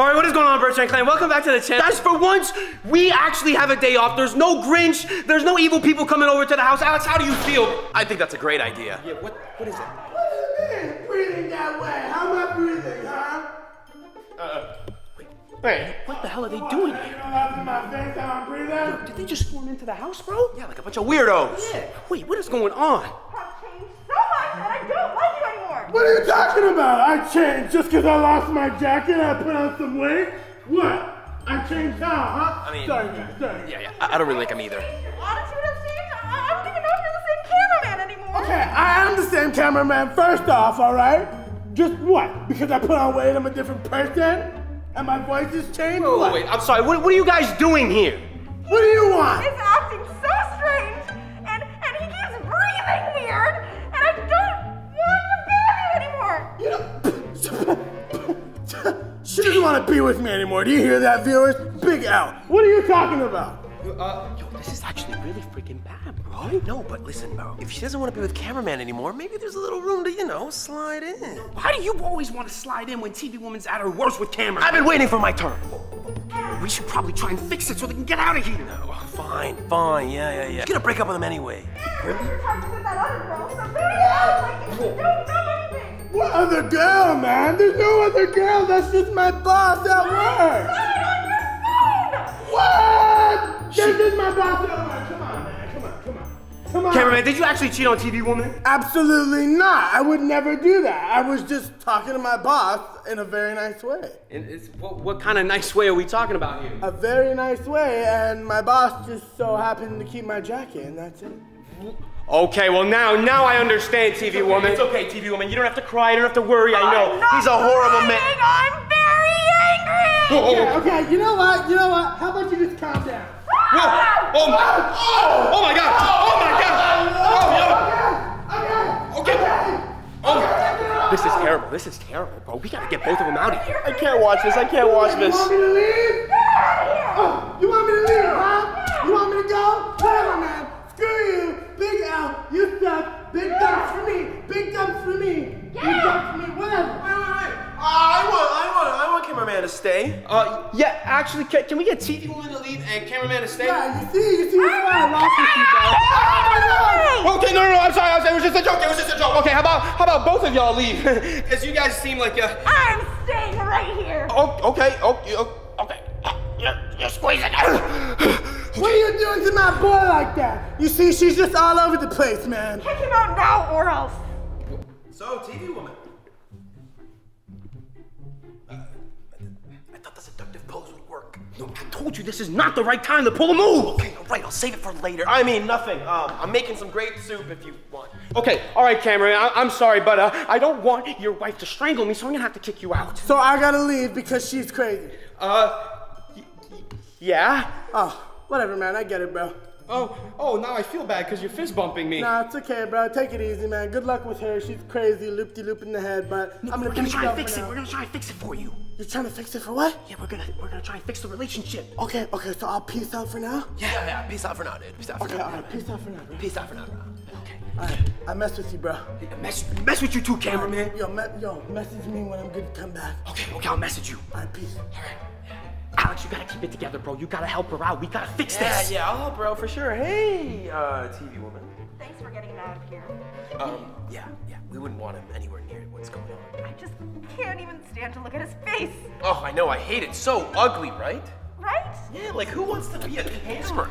All right, what is going on, Bird Strand Clan? Welcome back to the channel. Guys, for once, we actually have a day off. There's no Grinch. There's no evil people coming over to the house. Alex, how do you feel? I think that's a great idea. Yeah, what is it? What is it? Breathing that way. How am I breathing, huh? Wait, what the hell are they doing here? You don't have my face how I'm breathing? Did they just storm into the house, bro? Yeah, like a bunch of weirdos. Yeah. Wait, what is going on? I've changed so much that I don't like you anymore. What are you talking about? I changed just because I lost my jacket. I put on some weight. What? I changed now, huh? I mean, sorry, man. Sorry. Yeah, yeah. I don't really like him either. Your attitude has changed. I don't even know if you're the same cameraman anymore. Okay, I am the same cameraman. First off, all right. Just what? Because I put on weight, I'm a different person. And my voice is changed? Oh, wait, I'm sorry. What are you guys doing here? What do you want? He's acting so strange, and he keeps breathing weird, and I don't want to be with you anymore. You know, she doesn't want to be with me anymore. Do you hear that, viewers? Big L. What are you talking about? Yo, this is actually really freaking bad, bro. No, but listen, bro. If she doesn't want to be with cameraman anymore, maybe there's a little room to, you know, slide in. Why do you always want to slide in when TV Woman's at her worst with camera? I've been waiting for my turn. We should probably try and fix it so they can get out of here. No, fine, fine, yeah. You're gonna break up with them anyway. Really? What other girl, man? There's no other girl. That's just my boss at work. What? This is my boss. Come on. Cameraman, did you actually cheat on TV Woman? Absolutely not. I would never do that. I was just talking to my boss in a very nice way. And what kind of nice way are we talking about here? A very nice way, and my boss just so happened to keep my jacket, and that's it. Okay, well now I understand, TV Woman. It's okay, TV Woman. You don't have to cry. You don't have to worry. I know. He's a horrible man. I'm very angry. Yeah, okay, you know what? How about you just calm down? Whoa! Oh my god! Okay. This is terrible, bro. We gotta get both of them out of here. I can't watch this. You want me to leave? Oh, you want me to leave, huh? You want me to go? Whatever, man. Screw you. Big L, you suck. Big dumps for me. Big dumps for me. Whatever. Wait. I want cameraman to stay. Yeah, actually, can we get TV Woman to leave and cameraman to stay? Yeah, you see what's going on with you guys. Okay, no, I'm sorry, it was just a joke, Okay, how about both of y'all leave? Because you guys seem like a... I'm staying right here. Okay. You're squeezing out. What are you doing to my boy like that? You see, she's just all over the place, man. Kick him out now or else. So, TV Woman. No, I told you this is not the right time to pull a move. Okay, all right, I'll save it for later. I mean, nothing. I'm making some great soup if you want. Okay, all right, Cameron, I'm sorry, but I don't want your wife to strangle me, so I'm gonna have to kick you out. So I gotta leave because she's crazy. Yeah? Oh, whatever, man, I get it, bro. Oh, now I feel bad because you're fist bumping me. Nah, it's okay, bro. Take it easy, man. Good luck with her. She's crazy, loop-de-loop in the head, but no, we're gonna try and fix it. We're gonna try and fix it for you. You're trying to fix it for what? Yeah, we're gonna try and fix the relationship. Okay, so I'll peace out for now? Yeah, peace out for now, dude. Peace out for now, bro. Okay. Alright, I mess with you, bro. Yeah, mess with you too, cameraman. Yo, message me when I'm good to come back. Okay, I'll message you. Alright, peace. Alright. Alex, you gotta keep it together, bro. You gotta help her out. We gotta fix this. Yeah, I'll help her out for sure. Hey, TV Woman. Thanks for getting him out of here. Yeah. We wouldn't want him anywhere near what's going on. I just can't even stand to look at his face. Oh, I know. I hate it. So ugly, right? Right? Yeah, like who wants to be a camera?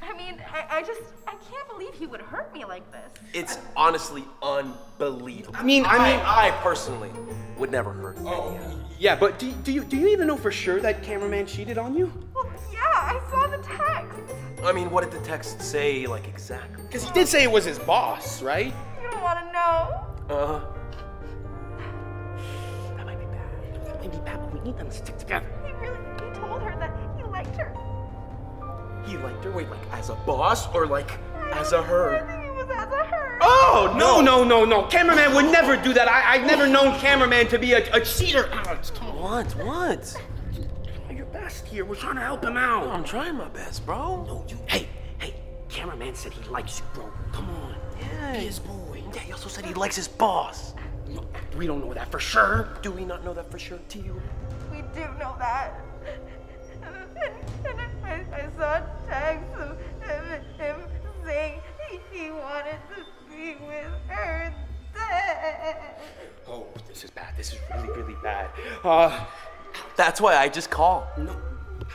I mean, I can't believe he would hurt me like this. It's honestly unbelievable. I personally would never hurt you. Yeah, but do you even know for sure that cameraman cheated on you? Well, yeah, I saw the text. I mean, what did the text say, like, exactly? Because he did say it was his boss, right? You don't want to know. That might be bad, but we need them to stick together. He told her that he liked her. He liked her? Wait, like, as a boss or, like, as a her? As a her. Oh, no. Cameraman would never do that. I've never known cameraman to be a cheater. Alex, come on. What? Do your best here. We're trying to help him out. No, I'm trying my best, bro. No, you. Hey, cameraman said he likes you, bro. Come on. Yeah. Be his boy. Yeah, he also said he likes his boss. No, we don't know that for sure. Do we not know that for sure, TV? We do know that. And I saw texts of him saying he wanted to be with her. Oh, this is bad. This is really, really bad. That's why I just called. No,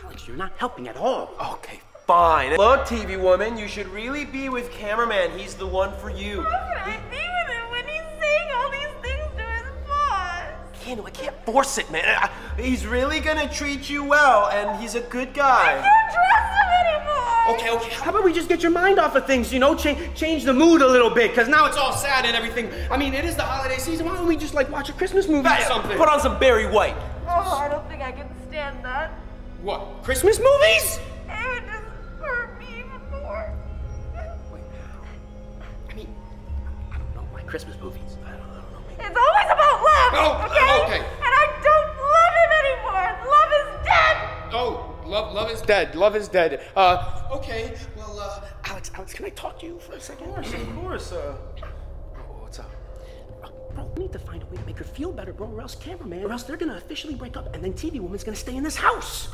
Alex, you're not helping at all. Okay, fine. Look, TV Woman, you should really be with Cameraman. He's the one for you. How can I be with him when he's saying all these things to his boss? Keanu, I can't force it, man. He's really gonna treat you well, and he's a good guy. I can't trust him anymore. Okay, okay. How about we just get your mind off of things, you know? Change the mood a little bit, because now it's all sad and everything. I mean, it is the holiday season. Why don't we just, like, watch a Christmas movie or something? Put on some Barry White. Oh, I don't think I can stand that. What? Christmas movies? It would just hurt me even more. Wait, I mean, I don't know my Christmas movies. I don't know. Maybe. It's always about love, okay? And I don't love him anymore. Love is dead. Oh, love is dead. Love is dead. Okay. Well, Alex, can I talk to you for a second? Of course. What's up? Bro, we need to find a way to make her feel better, bro, or else Cameraman, or else they're gonna officially break up, and then TV Woman's gonna stay in this house.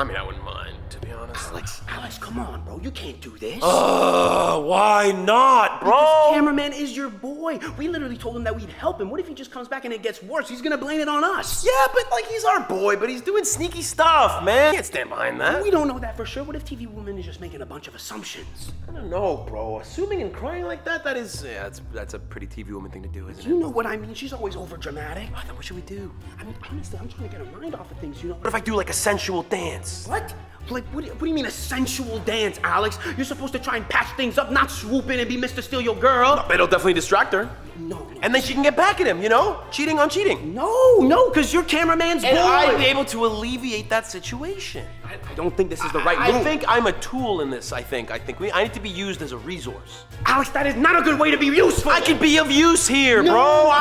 I mean, I wouldn't mind, to be honest. Alex, come on, bro, you can't do this. Why not, bro? Because Cameraman is your boy. We literally told him that we'd help him. What if he just comes back and it gets worse? He's gonna blame it on us. Yeah, but, like, he's our boy, but he's doing sneaky stuff, man. I can't stand behind that. We don't know that for sure. What if TV Woman is just making a bunch of assumptions? I don't know, bro. Assuming and crying like that is... Yeah, that's a pretty TV Woman thing to do, isn't it? You know what I mean? She's always overdramatic. Then what should we do? I mean, honestly, I'm trying to get her mind off of things, you know? What if I do, like, a sensual dance? What? Like, what do you mean a sensual dance, Alex? You're supposed to try and patch things up, not swoop in and be Mr. Steal Your Girl. No, it'll definitely distract her. No. And then she can get back at him, you know? Cheating on cheating. No, because you're Cameraman's boy. And I'd be able to alleviate that situation. I don't think this is the right move. I think I'm a tool in this, I need to be used as a resource. Alex, that is not a good way to be useful. I can be of use here, bro.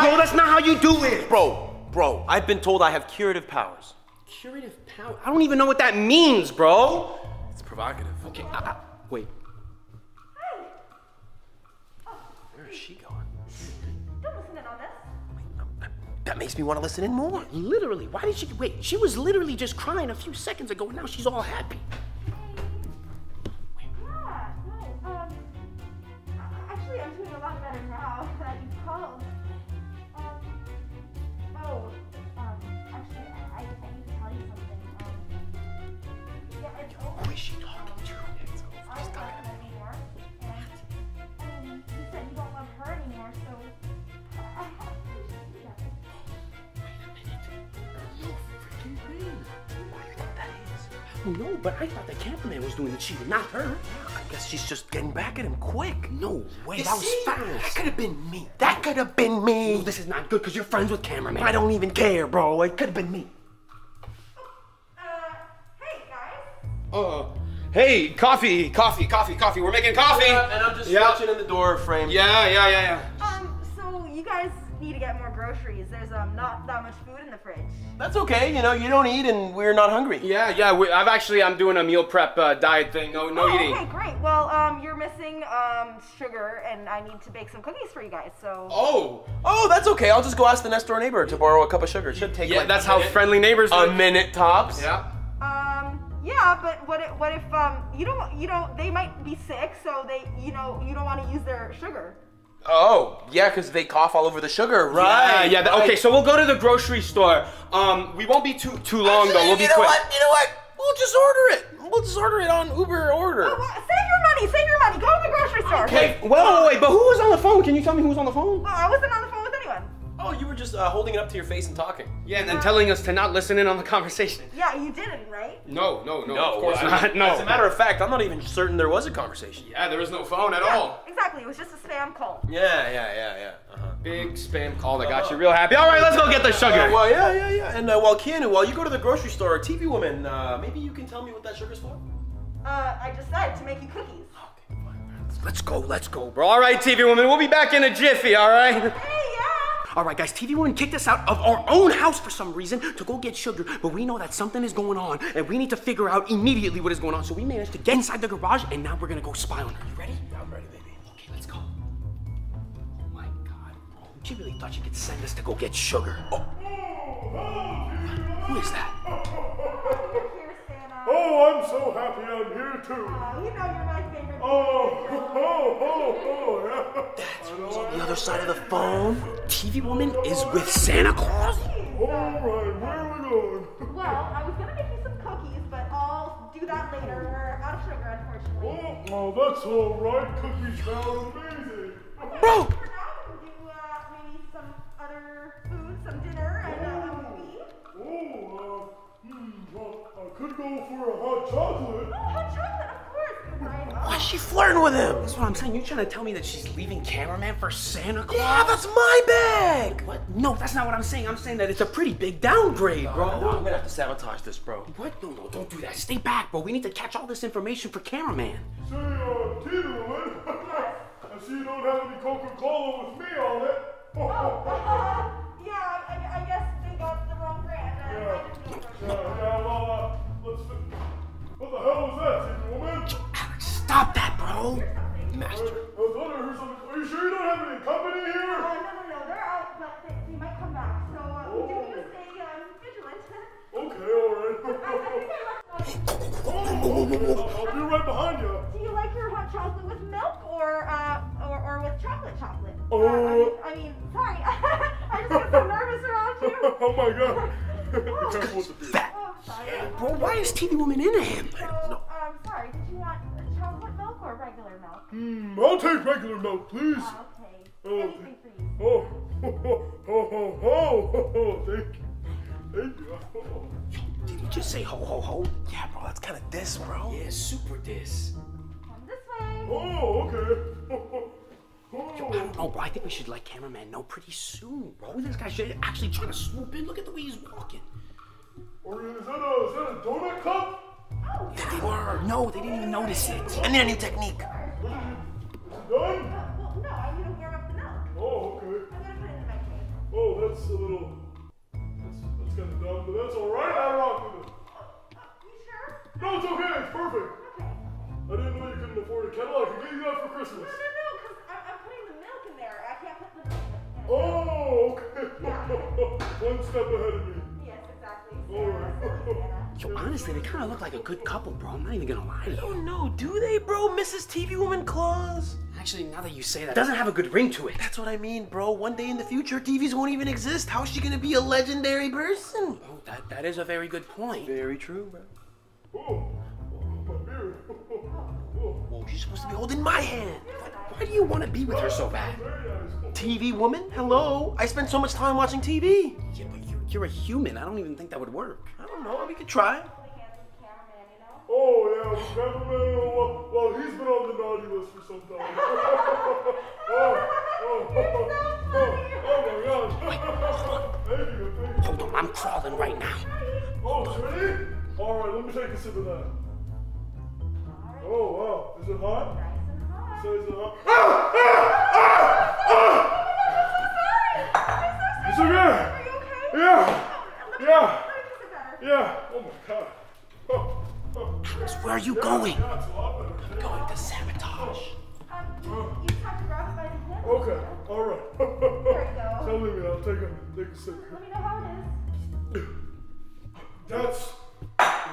No, that's not how you do it. Bro, I've been told I have curative powers. Curative power? I don't even know what that means, bro. It's provocative. Okay, wait. Where is she going? Don't listen in on this. Wait, that makes me want to listen in more. Literally, why did she, wait, she was literally just crying a few seconds ago and now she's all happy. Actually, I'm doing a lot better now that you called. Who is she talking to? She's talking to me. And you said you don't love her anymore, so I have to do that. Wait a minute. No freaking way. What do you think that is? No, but I thought the Cameraman was doing the cheating, not her. I guess she's just getting back at him quick. No way. That was fast. That could have been me. No, this is not good because you're friends with Cameraman. I don't even care, bro. It could have been me. Hey, coffee. We're making coffee. And I'm just watching in the door frame. Yeah. So you guys need to get more groceries. There's not that much food in the fridge. That's okay. You know, you don't eat and we're not hungry. Yeah. I'm doing a meal prep diet thing. No eating. Okay, great. Well, you're missing sugar and I need to bake some cookies for you guys, so. Oh, that's okay. I'll just go ask the next door neighbor to borrow a cup of sugar. It should take like that's how friendly neighbors do. A minute tops. Yeah. Yeah, but what if they might be sick, so you don't want to use their sugar. Oh, yeah, because they cough all over the sugar, right? Yeah. Okay, so we'll go to the grocery store. We won't be too long though. We'll be quick. You know what? We'll just order it. We'll just order it on Uber order. Well, save your money. Go to the grocery store. Okay. Wait. But who was on the phone? Can you tell me who was on the phone? Well, I wasn't on the phone with anyone. Oh, you were just holding it up to your face and talking. Yeah, and then telling us to not listen in on the conversation. Yeah, you didn't, right? No, of course not. No. As a matter of fact, I'm not even certain there was a conversation. Yeah, there was no phone at all. Exactly, it was just a spam call. Yeah. Big spam call that got you real happy. All right, let's go get the sugar. Well, yeah. And while Keanu, while you go to the grocery store, or TV Woman, maybe you can tell me what that sugar's for? I just said to make you cookies. Okay, fine. Let's go, bro. All right, TV Woman, we'll be back in a jiffy, all right? Hey, yeah. All right, guys, TV Woman kicked us out of our own house for some reason to go get sugar, but we know that something is going on, and we need to figure out immediately what is going on, so we managed to get inside the garage, and now we're gonna go spy on her. You ready? Yeah, I'm ready, baby. Okay, let's go. Oh my God, bro. She really thought she could send us to go get sugar. Oh. Who is that? You're here, Santa. Oh, I'm so happy I'm here too. You know you're my favorite. Oh. That's on the other side of the phone. TV Woman is with Santa Claus. All right, where are we going? Well, I was gonna make you some cookies, but I'll do that later. We're out of sugar, unfortunately. Oh, that's all right. Cookies sound amazing. Okay, bro. For now, we'll do maybe some other food, some dinner, and I could go for a hot chocolate. Oh, hot chocolate, of course. Right. Why is she flirting with him? That's what I'm saying. You're trying to tell me that she's leaving Cameraman for Santa Claus? Yeah, that's my bag. What? No, that's not what I'm saying. I'm saying that it's a pretty big downgrade, bro. No, I'm gonna have to sabotage this, bro. What? No, don't do that. Stay back, bro. We need to catch all this information for Cameraman. Say, T-Woman, I see you don't have any Coca-Cola with me on it. Yeah, I guess they got the wrong brand. Let's see. What the hell was that, TV Woman? Alex, stop that, bro. Master. Are you sure you don't have any company here? No, they're out, but they might come back. So we do need to stay vigilant. Okay, all right. I'll be right behind you. Do you like your hot chocolate with milk or with chocolate? I mean, sorry. I just get so nervous around you. Oh my god. Bro, why is TV Woman into him? So, sorry, did you want chocolate milk or regular milk? I'll take regular milk, please. Okay. Anything for you. Oh, thank you. Thank you. Did you just say ho, ho, ho? Yeah, bro, that's kind of diss, bro. Yeah, super diss. Come this way. Oh, okay. Yo, I don't know, bro. I think we should let Cameraman know pretty soon, bro. This guy should actually try to swoop in. Look at the way he's walking. Or is that a donut cup? Oh, yeah, they were. No, they didn't even notice it. I need a new technique. Done? Well, no, I need to warm up the milk. Oh, okay. I'm gonna put it in the microwave. Oh, that's a little. That's kind of dumb, but that's all right. I rock with it. You sure? No, it's okay. It's perfect. Okay. I didn't know you couldn't afford a kettle. I could get you that for Christmas. No. Oh, okay. Yeah. One step ahead of me. Yes, exactly. All right. Yo, honestly, they kind of look like a good couple, bro. I'm not even gonna lie to you. Oh no, do they, bro? Mrs. TV Woman Claus? Actually, now that you say that, it doesn't have a good ring to it. That's what I mean, bro. One day in the future, TVs won't even exist. How is she gonna be a legendary person? Oh, that is a very good point. Very true, bro. Oh, my beard. Whoa, she's supposed to be holding my hand. Why do you want to be with her so bad? TV Woman? Hello? I spend so much time watching TV. Yeah, but you're a human. I don't even think that would work. I don't know. We could try. Oh, yeah. Well, he's been on the naughty list for some time. Oh, my God. Hold on. I'm crawling right now. Oh, ready? All right, let me take a sip of that. Oh, wow. Is it hot? So is it hot? I'm so sorry. Are you okay? Yeah. Oh my god. Alex, where are you going? I'm going to sabotage. You just have to grab it by the hand. Okay, alright. There you go. Tell me, I'll take a sip. Let me know how it is. That's.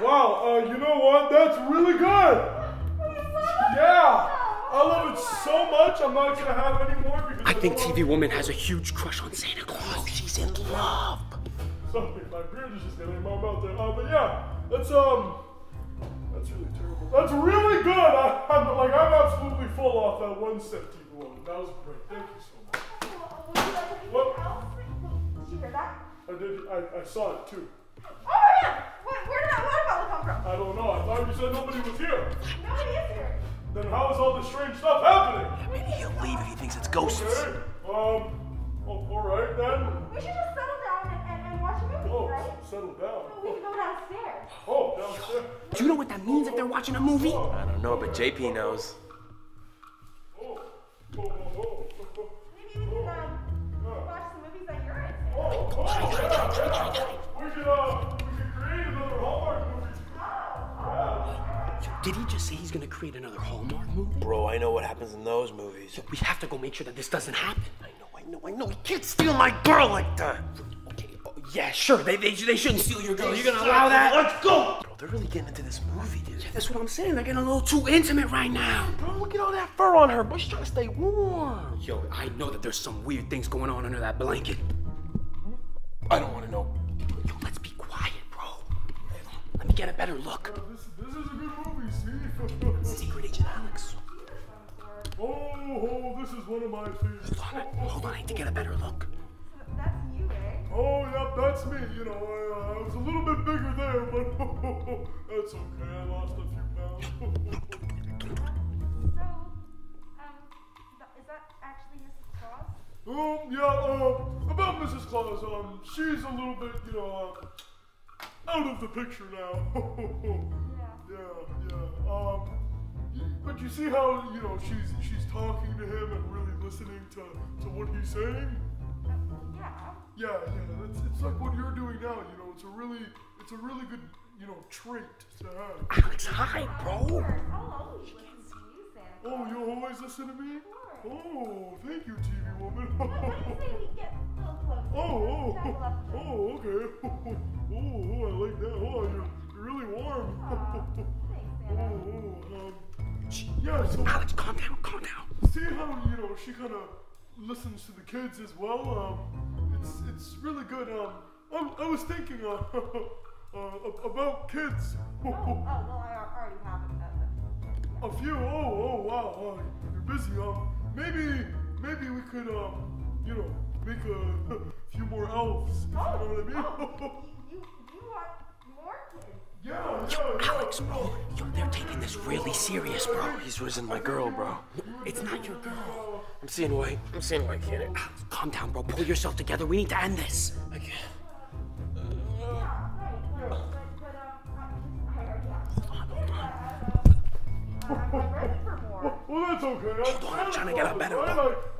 Wow, you know what? That's really good. Yeah, I love it so much, I'm not gonna have any more because I think TV Woman has a huge crush on Santa Claus. She's in love. Sorry, my beard is just getting in my mouth there. But yeah, that's really terrible. That's really good. I'm absolutely full off that one sip, TV Woman. That was great. Thank you so much. What? Did you hear that? I saw it too. Oh yeah! Where did that water bottle come from? I don't know. I thought you said nobody was here. Nobody is here. Then how is all this strange stuff happening? Yeah, maybe he'll leave if he thinks it's ghosts. Okay. Alright then. We should just settle down and watch a movie, right? Settle down. So we can go downstairs. Oh, downstairs. Do you know what that means if they're watching a movie? I don't know, but JP knows. Maybe we can watch some movies that you're in. Try. We could create another Hallmark movie. Yeah. Did he just say he's gonna create another Hallmark movie? Bro, I know what happens in those movies. So we have to go make sure that this doesn't happen. I know. He can't steal my girl like that. Okay, Yeah, sure. They shouldn't steal your girl. You're gonna allow that? Let's go! Bro, they're really getting into this movie, dude. Yeah, that's what I'm saying. They're getting a little too intimate right now. Bro, look at all that fur on her. Bro, she's trying to stay warm. Yo, I know that there's some weird things going on under that blanket. I don't want to know. Yo, let's be quiet, bro. Let me get a better look. This is a good movie, see? Secret Agent Alex. Oh, this is one of my favorites. Hold on, I need to get a better look. That's you, eh? Oh, yep, that's me. You know, I was a little bit bigger there, but that's okay. I lost a few pounds. So, is that actually Mrs. Claus? Oh, yeah, about Mrs. Claus, she's a little bit, you know, out of the picture now. Yeah. But you see how, you know, she's talking to him and really listening to what he's saying? Yeah. It's like what you're doing now, you know. It's a really good, you know, trait to have. Alex, hi, bro. Oh, you always listen to me? Oh, thank you, TV Woman. Oh, okay. Oh, I like that. Oh, you're really warm. Yeah, so Alex, calm down. See how, you know, she kind of listens to the kids as well. It's really good. I was thinking about kids. Oh, well, I already have a few. Oh, wow. You're busy. Maybe we could you know, make a few more elves. You know what I mean? You want more kids? Yeah. Alex, bro, they're taking this really serious, bro. He's risen my girl, bro. It's not your girl. I'm seeing why I can't. Alex, calm down, bro. Pull yourself together. We need to end this. I can't. Hold on. Well, that's okay. I'm trying to get a better one.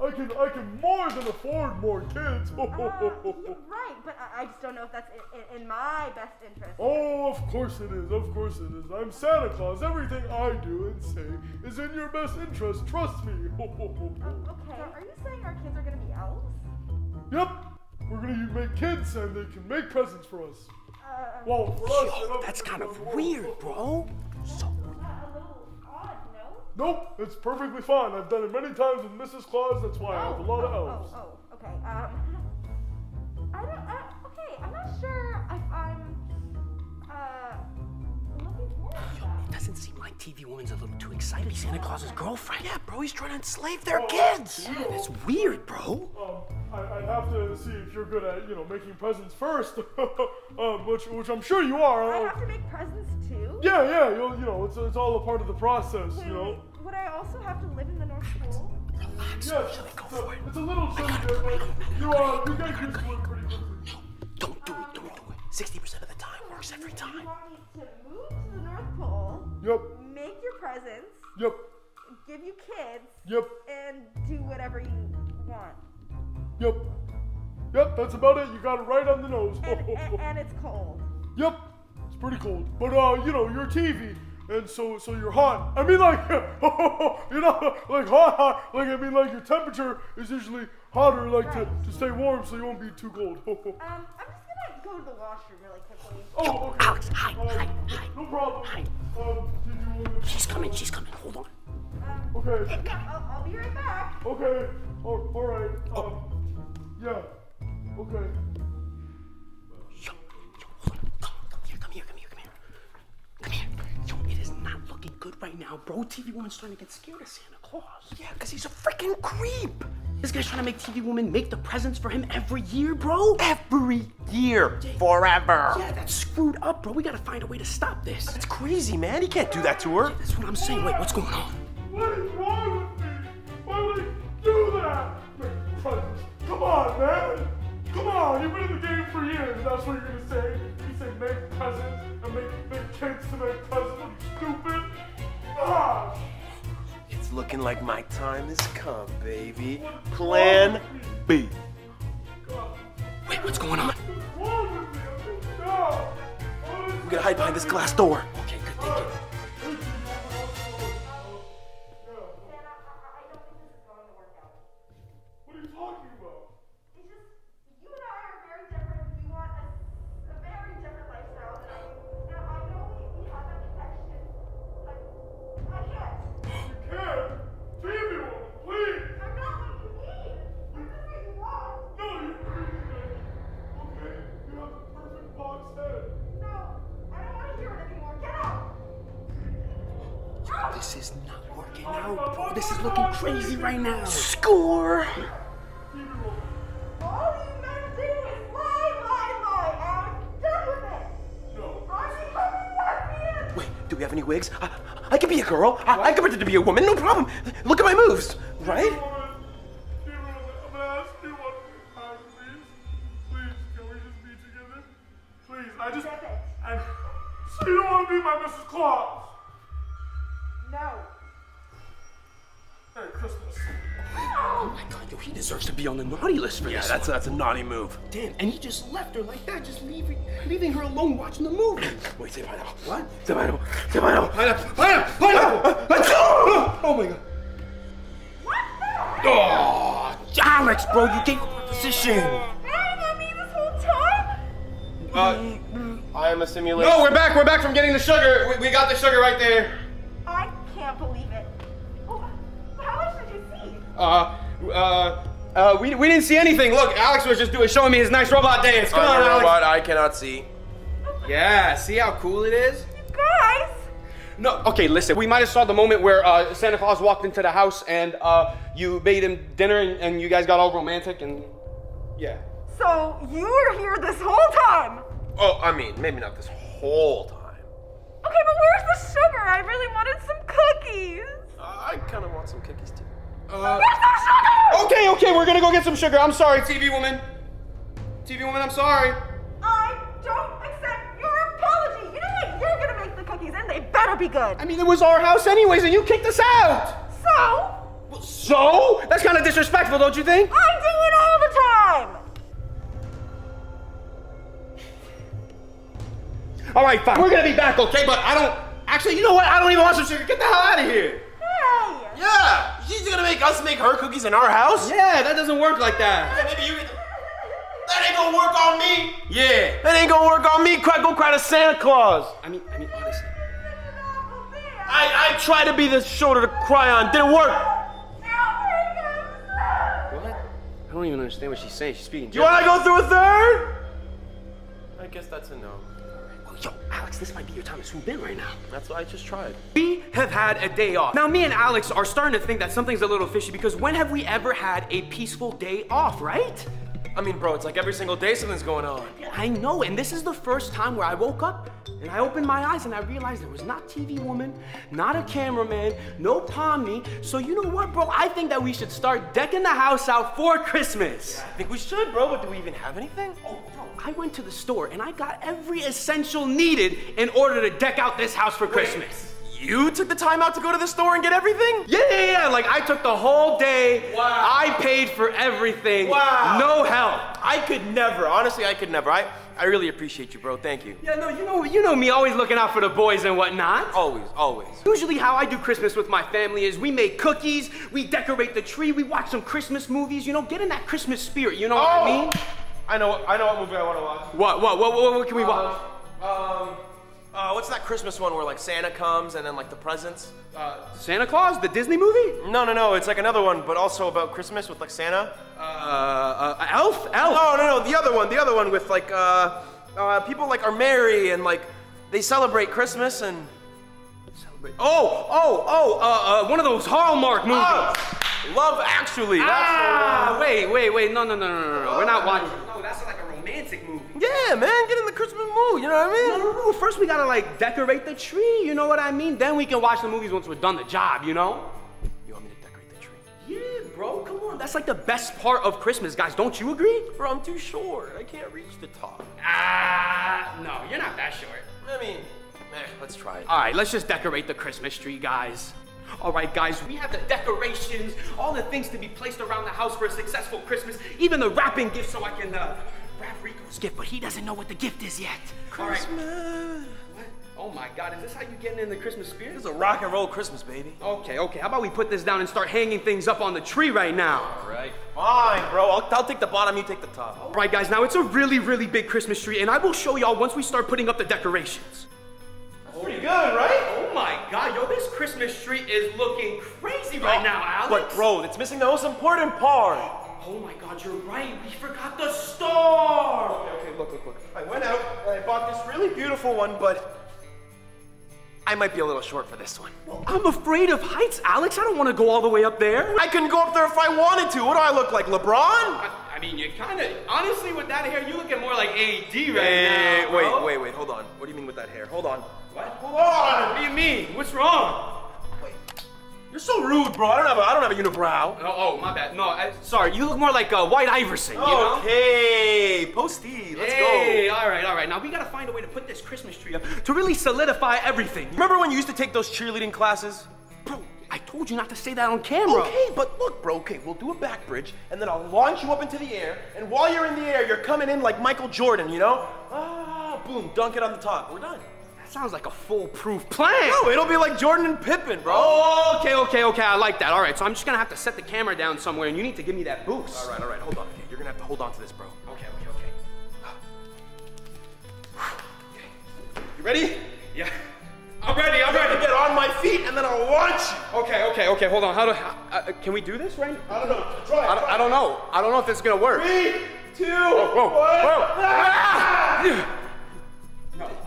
I can more than afford more kids. You're right, but I just don't know if that's in my best interest. Oh, of course it is. I'm Santa Claus. Everything I do and say is in your best interest. Trust me. Okay. So are you saying our kids are going to be elves? Yep. We're going to make kids and they can make presents for us. Well, for us. That's kind of weird, bro. Nope, it's perfectly fine. I've done it many times with Mrs. Claus. That's why I have a lot of elves. Okay. Okay, I'm not sure if I'm looking forward to that. It doesn't seem like TV Woman's a little too excited. He's Santa Claus's girlfriend. Yeah, bro, he's trying to enslave their kids. Yeah, that's weird, bro. I have to see if you're good at, you know, making presents first, which I'm sure you are. I have to make presents too? Yeah, you know, it's all a part of the process, you know. Would I also have to live in the North Pole? Relax, shall I go for it? It's a little silly, but you guys used to work pretty quickly. No, don't do it. 60% of the time works every time. You want me to move to the North Pole? Yep. Make your presents. Yep. Give you kids. Yep. And do whatever you want. Yep, that's about it. You got it right on the nose. And it's cold. Yep, it's pretty cold. But, you know, you're TV, and so you're hot. I mean, like, you know, like hot. Like, I mean, like your temperature is usually hotter, like, right, to stay warm so you won't be too cold. I'm just going to go to the washroom really quickly. Oh, okay. Alex, hi. No problem. Hi. Did you, she's coming. Hold on. Okay. Yeah, I'll be right back. Okay. All right. Yeah. Okay. Yo, hold on. Come here. Yo, it is not looking good right now, bro. TV Woman's trying to get scared of Santa Claus. Yeah, because he's a freaking creep. This guy's trying to make TV Woman make the presents for him every year, bro. Every year. Yeah. Forever. Yeah, that's screwed up, bro. We got to find a way to stop this. That's crazy, man. He can't do that to her. Yeah, that's what I'm saying. Wait, what's going on? What is wrong with me? Why would I do that? Make presents. Come on, man! Come on! You've been in the game for years, and that's what you're gonna say. You say make presents and make kids to make presents. Are you stupid? Ah! It's looking like my time has come, baby. Plan B. Wait, what's going on? We gotta hide behind this glass door. Okay, good thinking. What are you talking about? It's just, you and I are very different. We want a This is not working out, bro. This is looking crazy right now. Score! Wait, do we have any wigs? I can be a girl. I can pretend to be a woman, no problem. Look at my moves, right? You don't want to be my Mrs. Claus! No. Merry Christmas. Oh my god, yo, he deserves to be on the naughty list for this. Yeah, that's a naughty move. Damn, and he just left her like that, just leaving her alone watching the movie. Wait, say pineapple. What? Say pineapple. Say pineapple. Pineapple. Pineapple. Pineapple. Pineapple. Oh my god. What the? Oh, Alex, bro, you gave up the position. I've been me this whole time. I am a simulation. No, we're back from getting the sugar. We got the sugar right there. I can't believe it. Oh, how much did you see? We didn't see anything. Look, Alex was just showing me his nice robot dance. Come on, Alex. Robot, I cannot see. Yeah, see how cool it is? You guys. No, okay, listen. We might have saw the moment where Santa Claus walked into the house and you made him dinner and you guys got all romantic and yeah. So you were here this whole time. Oh, I mean, maybe not this whole time. Okay, but where's the sugar? I really wanted some cookies. I kind of want some cookies, too. There's no sugar! Okay, okay, we're gonna go get some sugar. I'm sorry, TV Woman. TV Woman, I'm sorry. I don't accept your apology. You know what? You're gonna make the cookies, and they better be good. I mean, it was our house anyways, and you kicked us out. So? Well, so? That's kind of disrespectful, don't you think? I do it all the time. All right, fine. We're gonna be back, okay? But I don't. Actually, you know what? I don't even want some sugar. Get the hell out of here. Hey. Yeah. She's gonna make us make her cookies in our house. Yeah, that doesn't work like that. Yeah, maybe you get the... That ain't gonna work on me. Yeah. That ain't gonna work on me. Go cry to Santa Claus. I mean, honestly. I tried to be the shoulder to cry on. Didn't work. What? I don't even understand what she's saying. She's speaking. Do you wanna go through a third? I guess that's a no. Yo, Alex, this might be your time to swoop in right now. That's what I just tried. We have had a day off. Now, me and Alex are starting to think that something's a little fishy because when have we ever had a peaceful day off, right? I mean, bro, it's like every single day something's going on. Yeah, I know, and this is the first time where I woke up and I opened my eyes and I realized there was not TV Woman, not a cameraman, no Pomni. So you know what, bro? I think that we should start decking the house out for Christmas. Yeah, I think we should, bro, but do we even have anything? Oh, bro, I went to the store and I got every essential needed in order to deck out this house for Christmas. You took the time out to go to the store and get everything? Yeah. Like, I took the whole day. Wow. I paid for everything. Wow. No help. I could never. Honestly, I could never. I really appreciate you, bro. Thank you. Yeah, no, you know me always looking out for the boys and whatnot. Always, always. Usually how I do Christmas with my family is we make cookies, we decorate the tree, we watch some Christmas movies, you know, get in that Christmas spirit, you know what I mean? I know what movie I want to watch. What can we watch? What's that Christmas one where like Santa comes and then like the presents? Santa Claus, the Disney movie? No, it's like another one, but also about Christmas with like Santa. Elf? No, the other one with like people like are merry and like they celebrate Christmas and. Celebrate. One of those Hallmark movies. Love Actually. That's the one. Wait, no, we're not watching. No, that's like a romantic movie. Yeah, man, get in the Christmas mood, you know what I mean? No, first we gotta like decorate the tree, you know what I mean? Then we can watch the movies once we're done the job, you know? You want me to decorate the tree? Yeah, bro, come on. That's like the best part of Christmas, guys. Don't you agree? Bro, I'm too short. I can't reach the top. No, you're not that short. I mean, man, let's try it. All right, let's just decorate the Christmas tree, guys. All right, guys, we have the decorations, all the things to be placed around the house for a successful Christmas, even the wrapping gift so I can, grab Rico's gift, but he doesn't know what the gift is yet. Christmas. All right. What? Oh my God, is this how you getting in the Christmas spirit? This is a rock and roll Christmas, baby. Okay, how about we put this down and start hanging things up on the tree right now? All right. Fine, bro, I'll take the bottom, you take the top. All right, guys, now it's a really, really big Christmas tree, and I will show y'all once we start putting up the decorations. Pretty good, right? Oh my God, yo, this Christmas tree is looking crazy right now, Alex. But bro, it's missing the most important part. Oh my God, you're right. We forgot the star. Okay, look. I went out and I bought this really beautiful one, but I might be a little short for this one. Well, I'm afraid of heights, Alex. I don't want to go all the way up there. I couldn't go up there if I wanted to. What do I look like, LeBron? I mean, you kind of, honestly, with that hair, you're looking more like AD right now, bro. Wait, hold on. What do you mean with that hair? Hold on. What? Hold on. What do you mean? What's wrong? You're so rude, bro. I don't have a unibrow. Oh, my bad. No, sorry. You look more like White Iverson, you know? Okay, Posty, let's go. All right. Now, we gotta find a way to put this Christmas tree up to really solidify everything. Remember when you used to take those cheerleading classes? Bro, I told you not to say that on camera. Okay, but look, bro, okay, we'll do a back bridge, and then I'll launch you up into the air, and while you're in the air, you're coming in like Michael Jordan, you know? Ah, boom, dunk it on the top. We're done. Sounds like a foolproof plan. No, it'll be like Jordan and Pippin, bro. Oh, okay, I like that. All right, so I'm just gonna have to set the camera down somewhere, and you need to give me that boost. All right, hold on. Okay, you're gonna have to hold on to this, bro. Okay. You ready? Yeah. I'm ready. Get on my feet, and then I'll launch you. Okay, hold on. Can we do this right now? I don't know. Try. I don't know. I don't know if it's gonna work. 3, 2, whoa. Ah!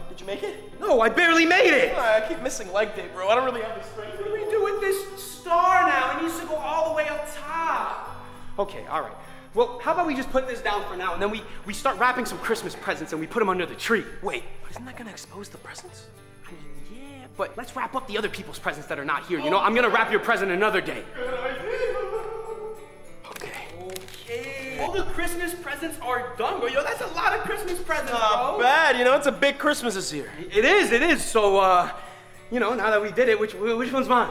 Did you make it? No, I barely made it! I keep missing leg day, bro. I don't really have the strength. What do we do with this star now? It needs to go all the way up top. Okay, all right. Well, how about we just put this down for now, and then we start wrapping some Christmas presents, and we put them under the tree. Wait, isn't that gonna expose the presents? I mean, yeah, but let's wrap up the other people's presents that are not here, you know? I'm gonna wrap your present another day. All the Christmas presents are done, bro. Yo, that's a lot of Christmas presents, bro. Bad, you know, it's a big Christmas this year. It is. So, you know, now that we did it, which one's mine?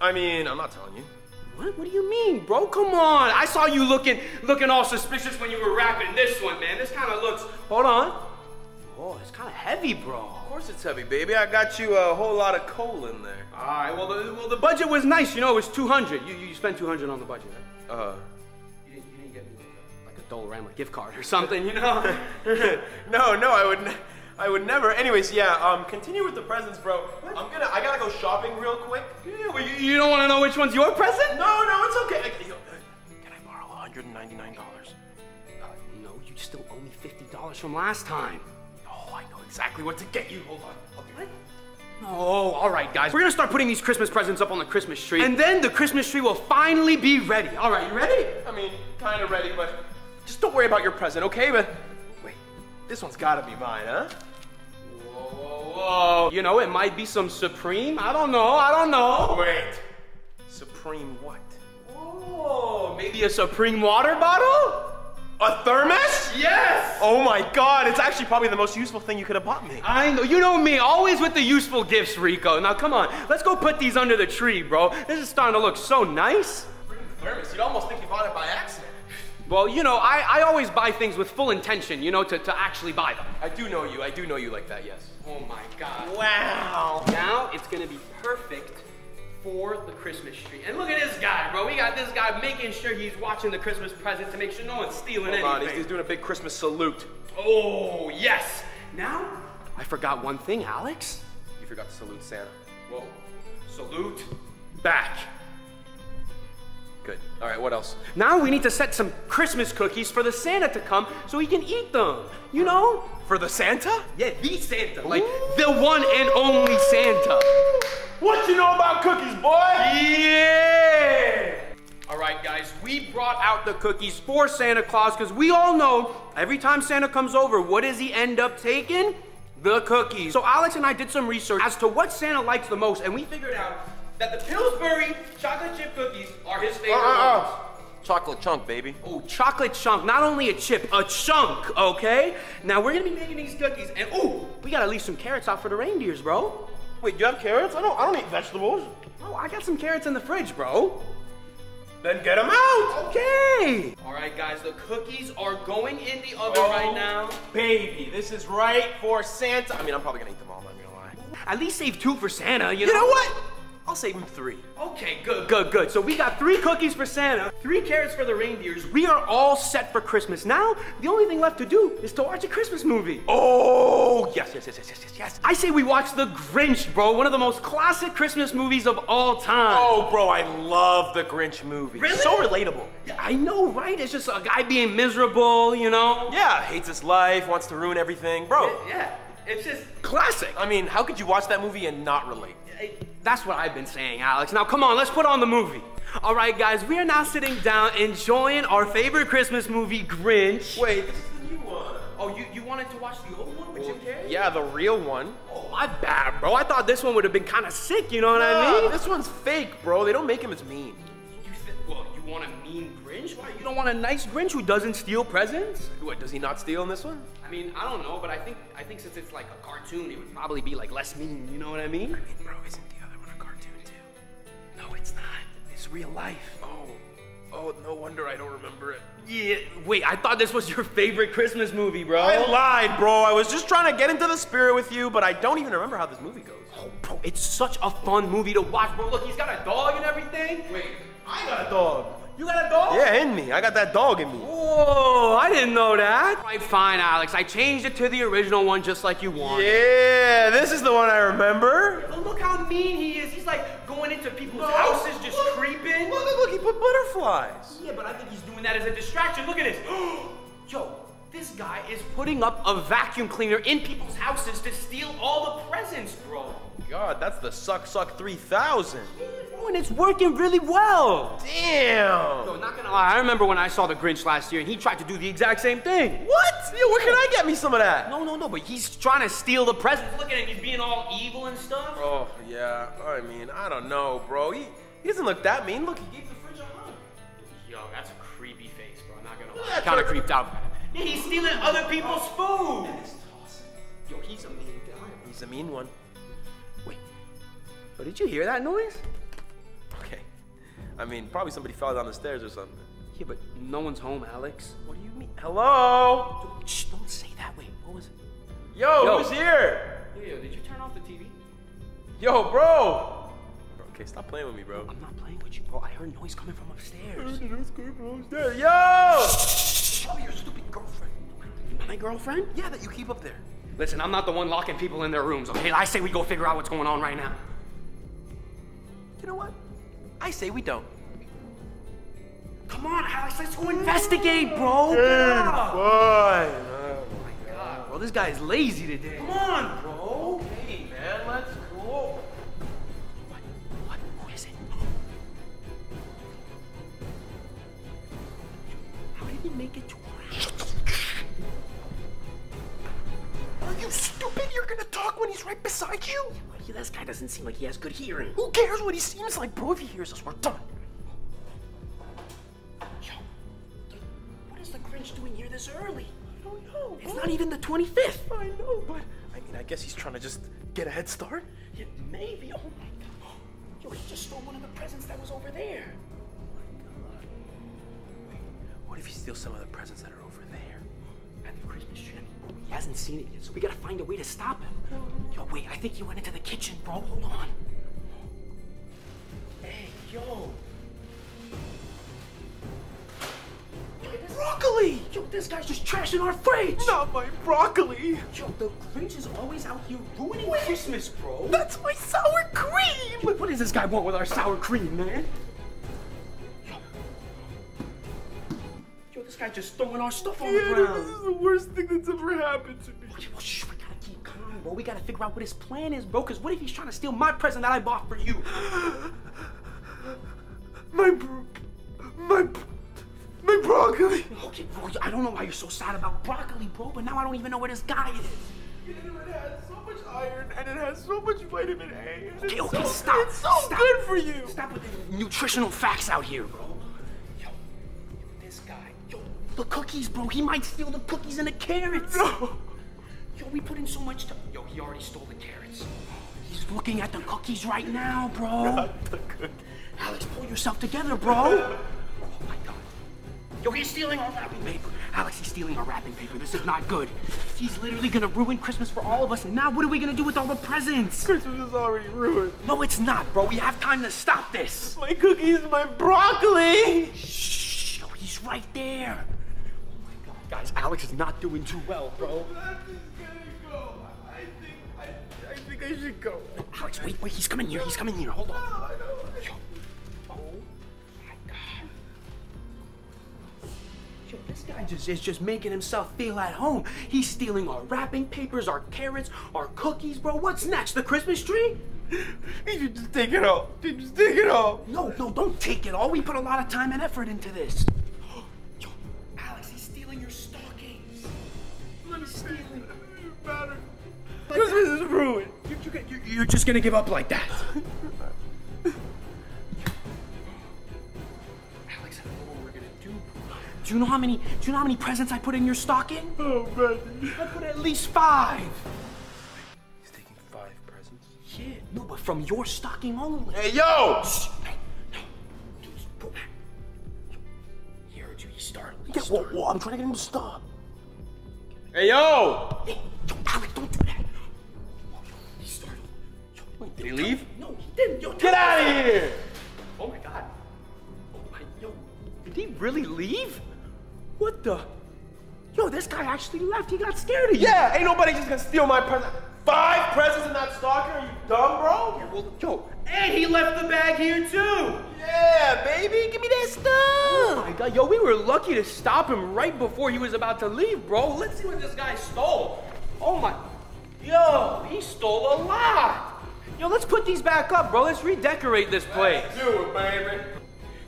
I mean, I'm not telling you. What? What do you mean, bro? Come on. I saw you looking all suspicious when you were wrapping this one, man. This kind of looks... Hold on. Oh, it's kind of heavy, bro. Of course it's heavy, baby. I got you a whole lot of coal in there. All right, well, the budget was nice. You know, it was $200. You spent $200 on the budget, right? Dollarama gift card or something, you know? No, I would never. Anyways, yeah, continue with the presents, bro. What? I gotta go shopping real quick. Yeah, well, you don't wanna know which one's your present? No, it's okay. Can I borrow $199? No, you still owe me $50 from last time. Oh, I know exactly what to get you. Hold on, I'll be right back. Oh, all right, guys. We're gonna start putting these Christmas presents up on the Christmas tree, and then the Christmas tree will finally be ready. All right, you ready? I mean, kinda ready, but just don't worry about your present, okay? But wait, this one's gotta be mine, huh? Whoa. You know, it might be some Supreme. I don't know. Wait. Supreme what? Oh, maybe a Supreme water bottle? A thermos? Yes! Oh my God, it's actually probably the most useful thing you could have bought me. I know, you know me, always with the useful gifts, Rico. Now come on, let's go put these under the tree, bro. This is starting to look so nice. Thermos, you'd almost think you bought it by accident. Well, you know, I always buy things with full intention, you know, to actually buy them. I do know you like that, yes. Oh my God. Wow. Now it's gonna be perfect for the Christmas tree. And look at this guy, bro. We got this guy making sure he's watching the Christmas presents to make sure no one's stealing anything. Hold on, he's doing a big Christmas salute. Oh, yes. Now, I forgot one thing, Alex. You forgot to salute Santa. Whoa. Salute back. Good. All right, what else? Now we need to set some Christmas cookies for the Santa to come so he can eat them, you know? For the Santa? Yeah, the Santa. Ooh. Like the one and only Santa. What you know about cookies, boy? Yeah! All right, guys, we brought out the cookies for Santa Claus because we all know every time Santa comes over, what does he end up taking? The cookies. So Alex and I did some research as to what Santa likes the most, and we figured out that the Pillsbury chocolate chip cookies are his favorite ones. Chocolate chunk, baby. Oh, chocolate chunk, not only a chip, a chunk, okay? Now, we're gonna be making these cookies, and ooh, we gotta leave some carrots out for the reindeers, bro. Wait, do you have carrots? I don't eat vegetables. Oh, I got some carrots in the fridge, bro. Then get them out. Okay. All right, guys, the cookies are going in the oven right now. Baby, this is right for Santa. I mean, I'm probably gonna eat them all, I'm not gonna lie. At least save 2 for Santa, you know? You know what? I'll save him 3. Okay, good. So we got 3 cookies for Santa, 3 carrots for the reindeers. We are all set for Christmas. Now, the only thing left to do is to watch a Christmas movie. Oh, yes. I say we watch The Grinch, bro. One of the most classic Christmas movies of all time. Oh, bro, I love The Grinch movie. Really? So relatable. Yeah, I know, right? It's just a guy being miserable, you know? Yeah, hates his life, wants to ruin everything. Bro. Yeah. It's just classic. I mean, how could you watch that movie and not relate? That's what I've been saying, Alex. Now, come on, let's put on the movie. All right, guys, we are now sitting down enjoying our favorite Christmas movie, Grinch. Wait, this is the new one. Oh, you wanted to watch the old one with Jim Carrey? Yeah, the real one. Oh, my bad, bro. I thought this one would have been kind of sick, you know what I mean? This one's fake, bro. They don't make him as mean. Well, you want a mean Grinch? Why, you don't want a nice Grinch who doesn't steal presents? What, does he not steal in this one? I mean, I don't know, but I think since it's like a cartoon, it would probably be like less mean, you know what I mean? I mean, bro, isn't the other one a cartoon too? No, it's not. It's real life. Oh, no wonder I don't remember it. Yeah, wait, I thought this was your favorite Christmas movie, bro. I lied, bro. I was just trying to get into the spirit with you, but I don't even remember how this movie goes. Oh, bro, it's such a fun movie to watch, bro. Look, he's got a dog and everything. Wait, I got a dog. You got a dog? Yeah, in me. I got that dog in me. Whoa, I didn't know that. All right, fine, Alex. I changed it to the original one just like you wanted. Yeah, this is the one I remember. But look how mean he is. He's like going into people's houses, just creeping. Look, he put butterflies. Yeah, but I think he's doing that as a distraction. Look at this. Yo, this guy is putting up a vacuum cleaner in people's houses to steal all the presents, bro. God, that's the Suck Suck 3000. Oh, and it's working really well. Damn. No, not gonna lie, I remember when I saw The Grinch last year and he tried to do the exact same thing. What? Yo, where can I get me some of that? No, but he's trying to steal the presents. Look at him, he's being all evil and stuff. Oh, yeah, I mean, I don't know, bro. He doesn't look that mean. Look, he gave the fridge a hug. Yo, that's a creepy face, bro. I'm not gonna lie. Kinda creeped out. Yeah, he's stealing other people's food. That is awesome. Yo, he's a mean guy. He's a mean one. Oh, did you hear that noise? Okay. I mean, probably somebody fell down the stairs or something. Yeah, but no one's home, Alex. What do you mean? Hello? Dude, shh, don't say that. Wait, what was it? Yo, who's here? Yo, did you turn off the TV? Yo, bro! Okay, stop playing with me, bro. I'm not playing with you, bro. I heard noise coming from upstairs. Yo! Oh, your stupid girlfriend. My girlfriend? Yeah, that you keep up there. Listen, I'm not the one locking people in their rooms, okay? I say we go figure out what's going on right now. You know what? I say we don't. Come on, Alex, let's go investigate, bro. Dude, oh my God, bro, this guy's lazy today. Come on, bro. Hey, man, let's go. What? Who is it? How did he make it to our house? Are you stupid? You're gonna talk when he's right beside you? This guy doesn't seem like he has good hearing. Who cares what he seems like, bro? If he hears us, we're done. Yo, dude, what is the Grinch doing here this early? I don't know. It's not even the 25th. I know, but I mean, I guess he's trying to just get a head start. Yeah, maybe. Oh my God. Yo, he just stole one of the presents that was over there. Oh my God. Wait, what if he steals some of the presents that are over there? At the Christmas tree. He hasn't seen it yet, so we gotta find a way to stop him. Yo, wait, I think he went into the kitchen, bro. Hold on. Hey, yo. Look at this broccoli! Yo, this guy's just trashing our fridge! Not my broccoli! Yo, the Grinch is always out here ruining Christmas, bro. That's my sour cream! Yo, what does this guy want with our sour cream, man? This guy just throwing our stuff on the ground. This is the worst thing that's ever happened to me. Well, shh, we gotta keep calm, bro. We gotta figure out what his plan is, bro. Because what if he's trying to steal my present that I bought for you? My broccoli. Okay, bro, I don't know why you're so sad about broccoli, bro. But now I don't even know where this guy is. You know, it has so much iron and it has so much vitamin A. Okay, okay, stop. It's so good for you. Stop with the nutritional facts out here, bro. The cookies, bro. He might steal the cookies and the carrots. No. Yo, we put in so much time. Yo, he already stole the carrots. He's looking at the cookies right now, bro. Not the cookies. Alex, pull yourself together, bro. Oh my God. Yo, he's stealing our wrapping paper. Alex, he's stealing our wrapping paper. This is not good. He's literally gonna ruin Christmas for all of us. And now what are we gonna do with all the presents? Christmas is already ruined. No, it's not, bro. We have time to stop this. My cookies, my broccoli. Shh, yo, he's right there. Guys, Alex is not doing too well, bro. That's just gonna go. I think I should go. No, Alex, wait, he's coming here. He's coming here. Hold on. Yo. Oh my God. Yo, this This guy is just making himself feel at home. He's stealing our wrapping papers, our carrots, our cookies, bro. What's next? The Christmas tree? Did you just take it all? Did you just take it all? No, don't take it all. We put a lot of time and effort into this. Yo, Alex, he's stealing your stockings. Let me steal it. You better. Christmas is ruined. You're just gonna give up like that. Do you know how many presents I put in your stocking? Oh, baby. I put at least 5. He's taking 5 presents? Yeah, no, but from your stocking only. Hey, yo! Shh. Hey, dude, go back. He heard you, he started. Yeah, whoa, I'm trying to get him to stop. Hey, yo! Hey, yo, Alec, don't do that. He started. Yo, wait, did he leave? No, he didn't. Yo, get out of here! Oh, my God. Oh, my, yo, did he really leave? What the? Yo, this guy actually left. He got scared of you. Yeah, ain't nobody just gonna steal my present. 5 presents in that stocking? Are you dumb, bro? Yeah, well, yo, and he left the bag here too. Yeah, baby, give me that stuff. Oh my God, yo, we were lucky to stop him right before he was about to leave, bro. Let's see what this guy stole. Oh my, yo, he stole a lot. Yo, let's put these back up, bro. Let's redecorate this place. Let's do it, baby.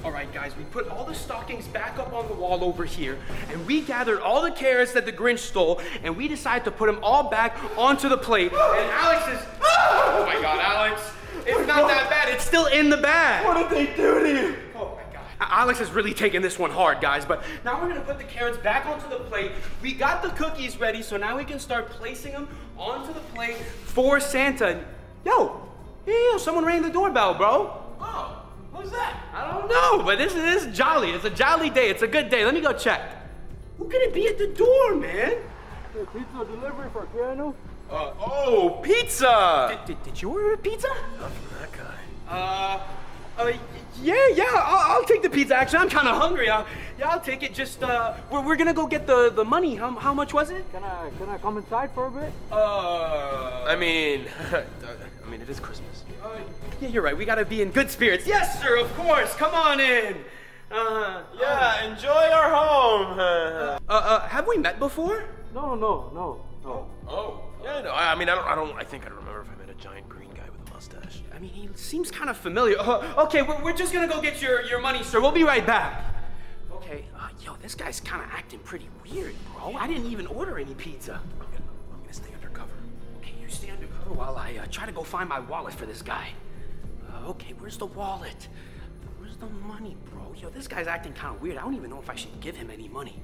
All right, guys, we put all the stockings back up on the wall over here, and we gathered all the carrots that the Grinch stole, and we decided to put them all back onto the plate. And Alex is, oh my God, Alex, it's not that bad. It's still in the bag. What did they do to you? Oh my God. Alex is really taking this one hard, guys, but now we're gonna put the carrots back onto the plate. We got the cookies ready, so now we can start placing them onto the plate for Santa. Yo, someone rang the doorbell, bro. Oh. Who's that? I don't know, but this is jolly. It's a jolly day. It's a good day. Let me go check. Who could it be at the door, man? Pizza delivery for Keanu. Oh, pizza! Did you order a pizza? Not from that guy. Yeah, I'll take the pizza, actually. I'm kind of hungry. I'll take it. Just, we're gonna go get the money. How much was it? Can I come inside for a bit? I mean, it is Christmas. Yeah, you're right. We gotta be in good spirits. Yes, sir, of course. Come on in. Yeah, enjoy our home. Have we met before? No. Oh. Yeah, no. I think I don't remember if I met a giant green guy with a mustache. I mean, he seems kind of familiar. Okay, we're just gonna go get your money, sir. We'll be right back. Okay. Yo, this guy's kind of acting pretty weird, bro. I didn't even order any pizza. I'm gonna stay undercover. Okay, you stay undercover while I try to go find my wallet for this guy. Okay, where's the wallet? Where's the money, bro? Yo, this guy's acting kind of weird. I don't even know if I should give him any money.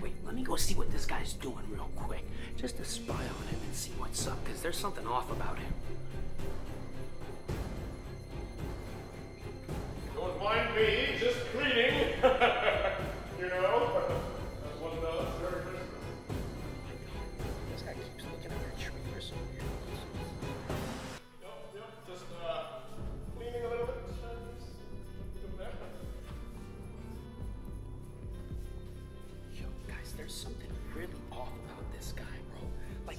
Wait, let me go see what this guy's doing real quick. Just to spy on him and see what's up, because there's something off about him. Don't mind me, just cleaning. You know? That's one of those. This guy keeps looking at our tree or something. Yep, just, cleaning a little bit. Yo, guys, there's something really off about this guy, bro. Like,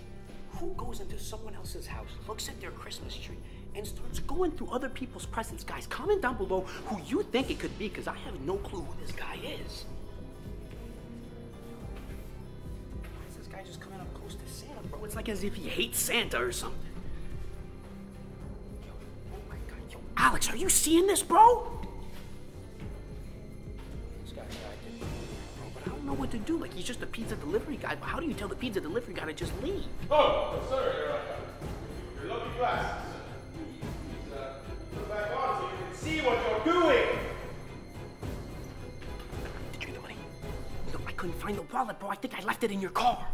who goes into someone else's house, looks at their Christmas tree, and starts going through other people's presents? Guys, comment down below who you think it could be, because I have no clue who this guy is. Why is this guy just coming up close to Santa, bro? It's like as if he hates Santa or something. Yo, oh my God, yo, Alex, are you seeing this, bro? This guy's acting weird, bro, but I don't know what to do. Like, he's just a pizza delivery guy, but how do you tell the pizza delivery guy to just leave? Oh, sir, your lucky glasses. Back on so you can see what you're doing. Did you get the money? No, I couldn't find the wallet, bro. I think I left it in your car.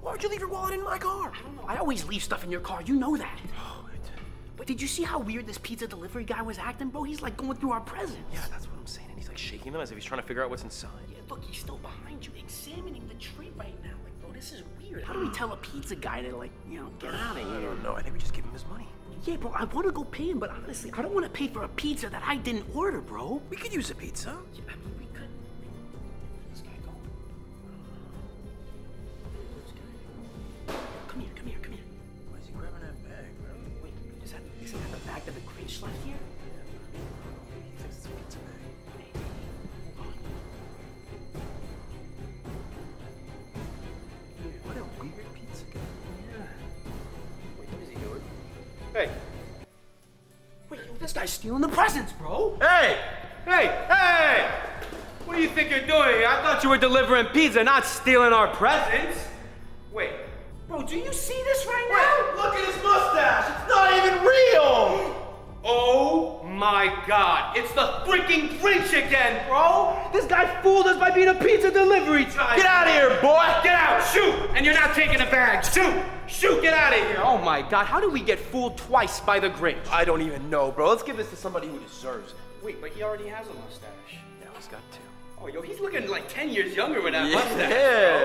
Why'd you leave your wallet in my car? I don't know. I always leave stuff in your car. You know that. Oh, I did. But did you see how weird this pizza delivery guy was acting, bro? He's like going through our presents. Yeah, that's what I'm saying. And he's like shaking them as if he's trying to figure out what's inside. Yeah, look, he's still behind you, examining the tree right now. Like, bro, this is weird. How do we tell a pizza guy to, like, you know, get out of here? I don't know. I think we just give him his money. Yeah, bro, I want to go pay him, but honestly, I don't want to pay for a pizza that I didn't order, bro. We could use a pizza. Yeah, I mean, we could. Where's this guy going? Where's this guy? Come here. Why is he grabbing that bag, bro? Wait, is that the bag that the Grinch left here? Yeah, he thinks it's a pizza bag. Hey, hold on. start stealing the presents, bro. Hey! Hey! Hey! What do you think you're doing? I thought you were delivering pizza, not stealing our presents. Wait. Bro, do you see this right now? Look at his mustache! It's not even real! Oh my god, it's the freaking Grinch again, bro! This guy fooled us by being a pizza delivery driver. Get out of here, boy! Get out, shoot! And you're not taking a bag, shoot! Shoot, get out of here! Oh my god, how did we get fooled twice by the Grinch? I don't even know, bro. Let's give this to somebody who deserves it. Wait, but he already has a mustache. Yeah, he's got two. Oh, yo, he's looking like 10 years younger with that mustache,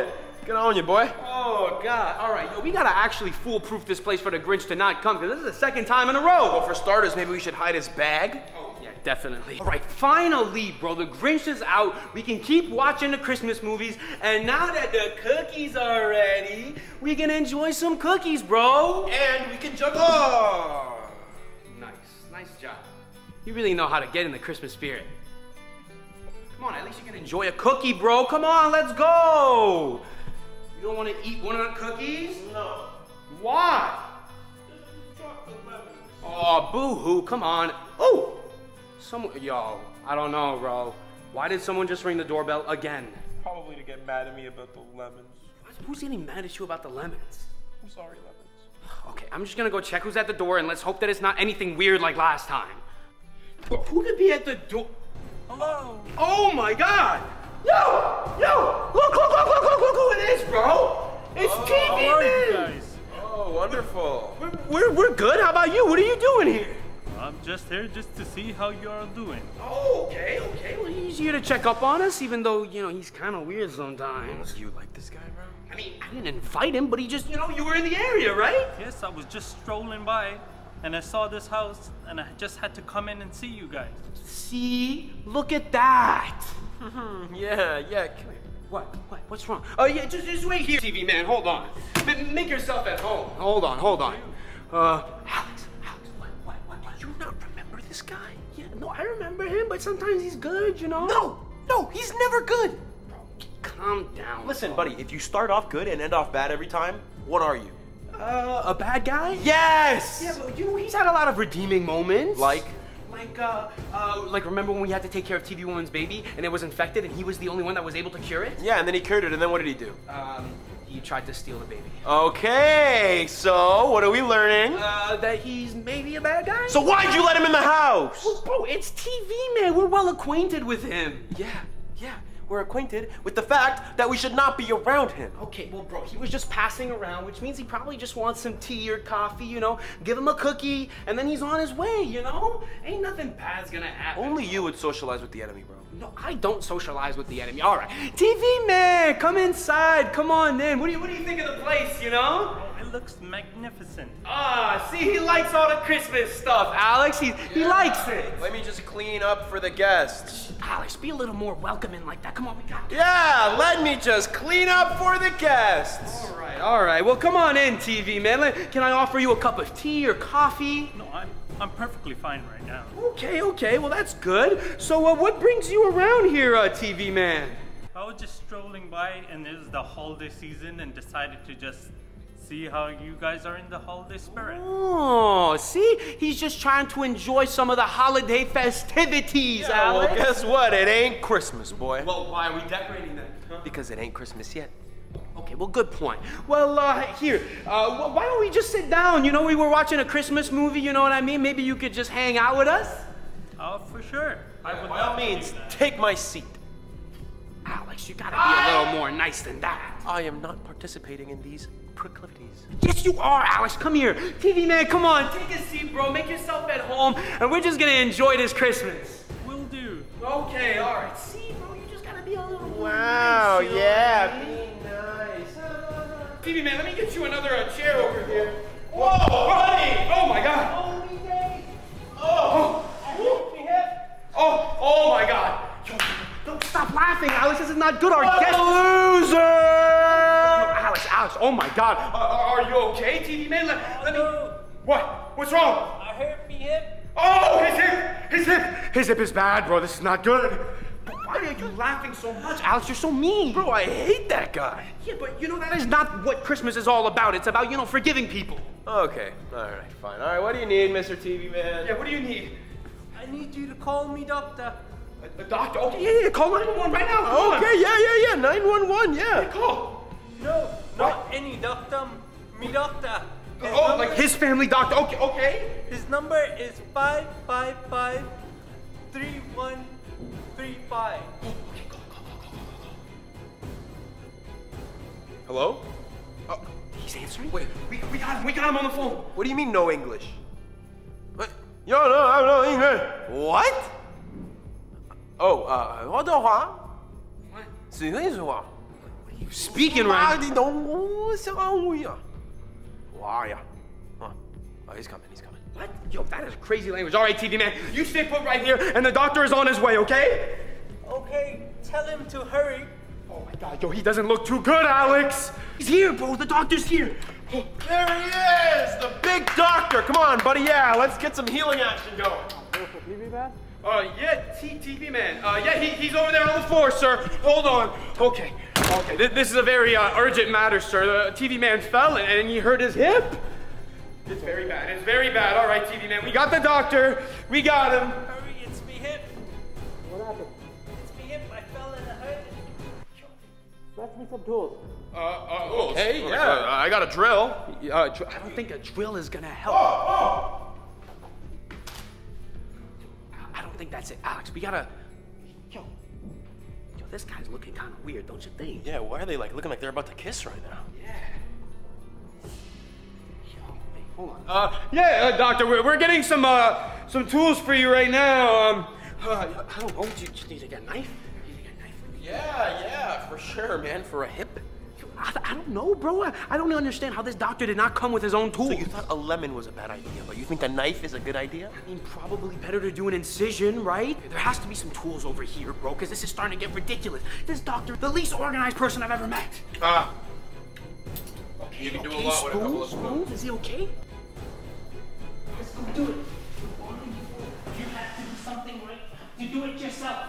bro. Get on you, boy. Oh, God. All right, yo, we gotta actually foolproof this place for the Grinch to not come, because this is the second time in a row. Well, for starters, maybe we should hide his bag. Oh, yeah, definitely. All right, finally, bro, the Grinch is out. We can keep watching the Christmas movies, and now that the cookies are ready, we can enjoy some cookies, bro. And we can juggle. Oh, nice. Nice job. You really know how to get in the Christmas spirit. Come on, at least you can enjoy a cookie, bro. Come on, let's go. You don't want to eat one of the cookies? No. Why? Oh, boo-hoo, come on. Oh! Yo, I don't know, bro. Why did someone just ring the doorbell again? Probably to get mad at me about the lemons. Who's getting mad at you about the lemons? I'm sorry, lemons. Okay, I'm just gonna go check who's at the door and let's hope that it's not anything weird like last time. But who could be at the door? Hello? Oh my god! Yo! Yo! Look, look, look, look, look, look who it is, bro! It's TV Man! Oh, wonderful. We're good. How about you? What are you doing here? I'm just here just to see how you are doing. Oh, okay, okay. Well, he's here to check up on us, even though, you know, he's kind of weird sometimes. You like this guy, bro? I mean, I didn't invite him, but he just, you know, you were in the area, right? Yes, I was just strolling by. And I saw this house, and I just had to come in and see you guys. See? Look at that! Yeah. Come here. What? What's wrong? Oh, yeah, just wait here, TV Man. Hold on. Make yourself at home. Hold on. Alex, what? Do you not remember this guy? Yeah, no, I remember him, but sometimes he's good, you know? No, he's never good. Bro, calm down. Listen, buddy, if you start off good and end off bad every time, what are you? A bad guy? Yes! Yeah, but you know, he's had a lot of redeeming moments. Like remember when we had to take care of TV Woman's baby and it was infected and he was the only one that was able to cure it? Yeah, and then he cured it, and then what did he do? He tried to steal the baby. Okay, so what are we learning? That he's maybe a bad guy. So why'd you let him in the house? Well, bro, it's TV Man. We're well acquainted with him. Yeah. We're acquainted with the fact that we should not be around him. Okay, well, bro, he was just passing around, which means he probably just wants some tea or coffee, you know? Give him a cookie, and then he's on his way, you know? Ain't nothing bad's gonna happen. Only you would socialize with the enemy, bro. No, I don't socialize with the enemy. All right, TV Man, come inside. Come on in. What do you think of the place, you know? It looks magnificent. Ah, see, he likes all the Christmas stuff, Alex. He likes it. Let me just clean up for the guests. Alex, be a little more welcoming like that. Come on, we got this. Yeah, let me just clean up for the guests. All right. Well, come on in, TV Man. Can I offer you a cup of tea or coffee? No, I'm perfectly fine right now. Okay. Well, that's good. So, what brings you around here, TV Man? I was just strolling by, and it was the holiday season, and decided to just see how you guys are in the holiday spirit. Oh, see? He's just trying to enjoy some of the holiday festivities, Alex. Well, guess what? It ain't Christmas, boy. Well, why are we decorating then? Huh? Because it ain't Christmas yet. Okay, well, good point. Well, here, why don't we just sit down? You know, we were watching a Christmas movie, you know what I mean? Maybe you could just hang out with us? Oh, for sure. By all means, take my seat. Alex, you gotta be a little more nice than that. I am not participating in these proclivities. Yes, you are, Alex. Come here. TV Man, come on. Take a seat, bro. Make yourself at home, and we're just gonna enjoy this Christmas. Will do. Okay, all right. See, bro, you just gotta be a little more nice. Wow, yeah. Be nice. TV Man, let me get you another chair over here. Whoa, buddy! Oh, my God. Holy day. Oh. Oh, my God. Don't stop laughing, Alex. This is not good. Our guest loser. No, Alex. Oh my God. Are you okay, TV Man? Let me. What? What's wrong? I hurt my hip. Oh, his hip. His hip is bad, bro. This is not good. Why are you laughing so much, Alex? You're so mean. Bro, I hate that guy. Yeah, but you know that is not what Christmas is all about. It's about, you know, forgiving people. Okay. All right. Fine. All right. What do you need, Mr. TV Man? Yeah. What do you need? I need you to call me doctor. A doctor? Okay, yeah, yeah, call 911 right now. Come okay, on. yeah, 911, yeah. Hey, call. No, not any doctor, me doctor. His number, like his family doctor, okay. His number is 555-3135. Okay, go. Hello? Oh, he's answering? Wait, we got him on the phone. What do you mean no English? What? Yo, no, I'm no English. What? Oh, what? What are you speaking right now? Where are ya? Huh. Oh, he's coming, What? Yo, that is crazy language. All right, TV man, you stay put right here, and the doctor is on his way, okay? Okay, tell him to hurry. Oh my God, yo, he doesn't look too good, Alex. He's here, bro, the doctor's here. Oh. There he is, the big doctor. Come on, buddy, yeah, let's get some healing action going. TV man? Yeah, TV man. Yeah, he's over there on the floor, sir. Hold on. Okay. Okay, this is a very urgent matter, sir. The TV man fell and he hurt his hip. It's very bad, All right, TV man, we got the doctor. We got him. Hurry, it's me hip. What happened? It's me hip, I fell and I hurt it. Fetch me some tools. Okay, yeah. I got a drill. I don't think a drill is gonna help. I don't think that's it, Alex. We gotta... This guy's looking kind of weird, don't you think? Yeah, why are they like looking like they're about to kiss right now? Yeah. Yo, hey, hold on. Yeah, doctor, we're getting some tools for you right now. I don't know. Do you need a knife? Yeah, for sure, man. For a hip. I don't know, bro. I don't understand how this doctor did not come with his own tools. So you thought a lemon was a bad idea, but you think a knife is a good idea? I mean, probably better to do an incision, right? There has to be some tools over here, bro, because this is starting to get ridiculous. This doctor, the least organized person I've ever met. Okay, you can do a lot with a couple of spoons. Is he okay? Let's go do it. You have to do something right. You do it yourself.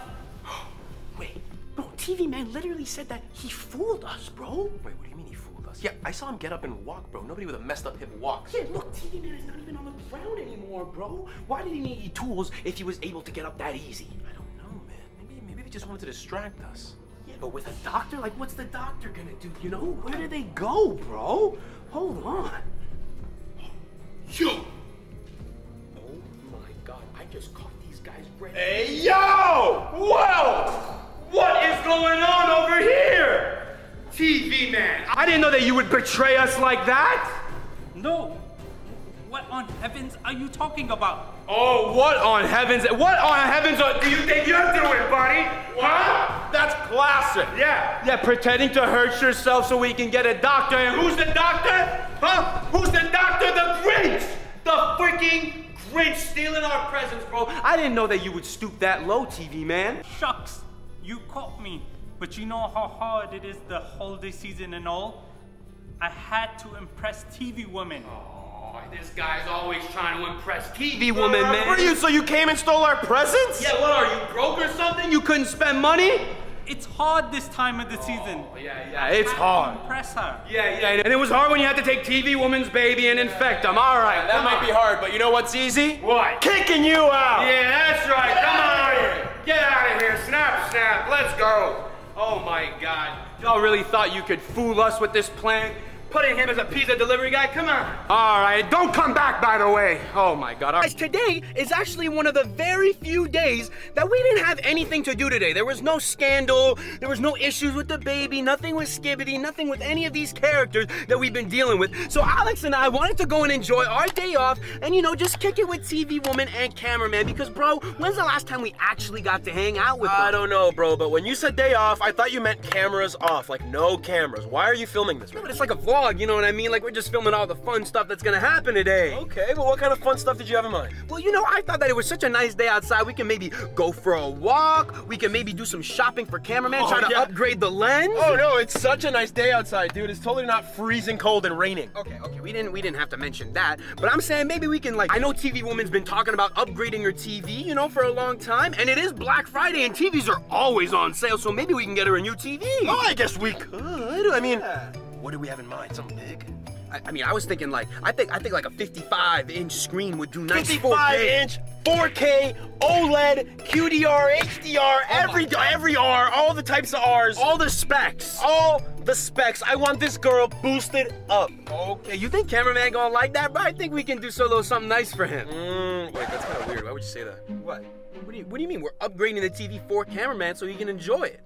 Wait. Bro, TV man literally said that he fooled us, bro. Wait, what do you mean he fooled us? Yeah, I saw him get up and walk, bro. Nobody with a messed up hip walks. Yeah, look, TV man is not even on the ground anymore, bro. Why did he need tools if he was able to get up that easy? I don't know, man. Maybe he just wanted to distract us. Yeah, but with a doctor? Like, what's the doctor gonna do, you know? Where do they go, bro? Hold on. Yo! Oh my God, I just caught these guys right. Hey, yo! Whoa! What is going on over here? TV man, I didn't know that you would betray us like that. No. What on heavens are you talking about? Oh, what on heavens do you think you're doing, buddy? Huh? That's classic. Yeah, pretending to hurt yourself so we can get a doctor. And who's the doctor? Huh? Who's the doctor? The Grinch. The freaking Grinch stealing our presents, bro. I didn't know that you would stoop that low, TV man. Shucks. You caught me, but you know how hard it is the holiday season and all? I had to impress TV Woman. Oh, this guy's always trying to impress TV Woman, man. What are you, so you came and stole our presents? Yeah, what are you, broke or something? You couldn't spend money? It's hard this time of the season. Yeah, it's hard. Impress her. Yeah, and it was hard when you had to take TV Woman's baby and infect them. All right, that might be hard, but you know what's easy? What? Kicking you out. Yeah, that's right. Come on. Get out of here, snap, let's go. Oh my God. Y'all really thought you could fool us with this plan? Putting him as a pizza delivery guy, come on. All right, don't come back, by the way. Oh my God. Guys, today is actually one of the very few days that we didn't have anything to do today. There was no scandal, there was no issues with the baby, nothing with Skibidi, nothing with any of these characters that we've been dealing with. So Alex and I wanted to go and enjoy our day off and, you know, just kick it with TV Woman and Cameraman because, bro, when's the last time we actually got to hang out with them? I don't know, bro, but when you said day off, I thought you meant cameras off, like no cameras. Why are you filming this? No, but it's like a vlog, you know what I mean? Like, we're just filming all the fun stuff that's gonna happen today. Okay, but what kind of fun stuff did you have in mind? Well, you know, I thought that it was such a nice day outside. We can maybe go for a walk. We can maybe do some shopping for Cameraman, try to upgrade the lens. Oh no, it's such a nice day outside, dude. It's totally not freezing cold and raining. Okay, we didn't have to mention that. But I'm saying maybe we can, like, I know TV Woman's been talking about upgrading her TV, you know, for a long time. And it is Black Friday and TVs are always on sale, so maybe we can get her a new TV. Oh, I guess we could. I mean, what do we have in mind? Something big? I mean, I was thinking like, I think like a 55-inch screen would do nice 55-inch, 4K, OLED, QDR, HDR, every R, all the types of Rs. All the specs. All the specs. I want this girl boosted up. Okay, you think Cameraman gonna like that, bro? I think we can do so little something nice for him. Wait, that's kind of weird. Why would you say that? What? What do you mean? We're upgrading the TV for Cameraman so he can enjoy it.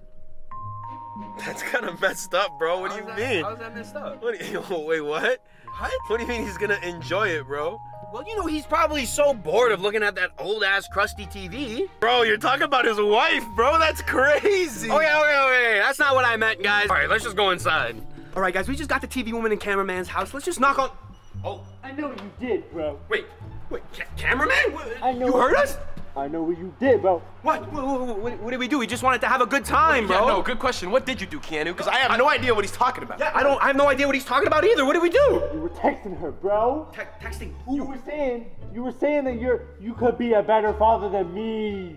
That's kind of messed up, bro. What do you mean? How's that messed up? Wait, what? What? What do you mean he's gonna enjoy it, bro? Well, you know, he's probably so bored of looking at that old-ass crusty TV. Bro, you're talking about his wife, bro. That's crazy. Okay. That's not what I meant, guys. All right, let's just go inside. All right, guys, we just got the TV woman and cameraman's house. Let's just knock on... Oh. I know what you did, bro. Wait, cameraman? You heard us? I know what you did, bro. What did we do? We just wanted to have a good time, bro. Yeah, no, good question. What did you do, Keanu? Because I have no idea what he's talking about. Yeah, I have no idea what he's talking about either. What did we do? You were texting her, bro. Texting who? You were saying that you could be a better father than me.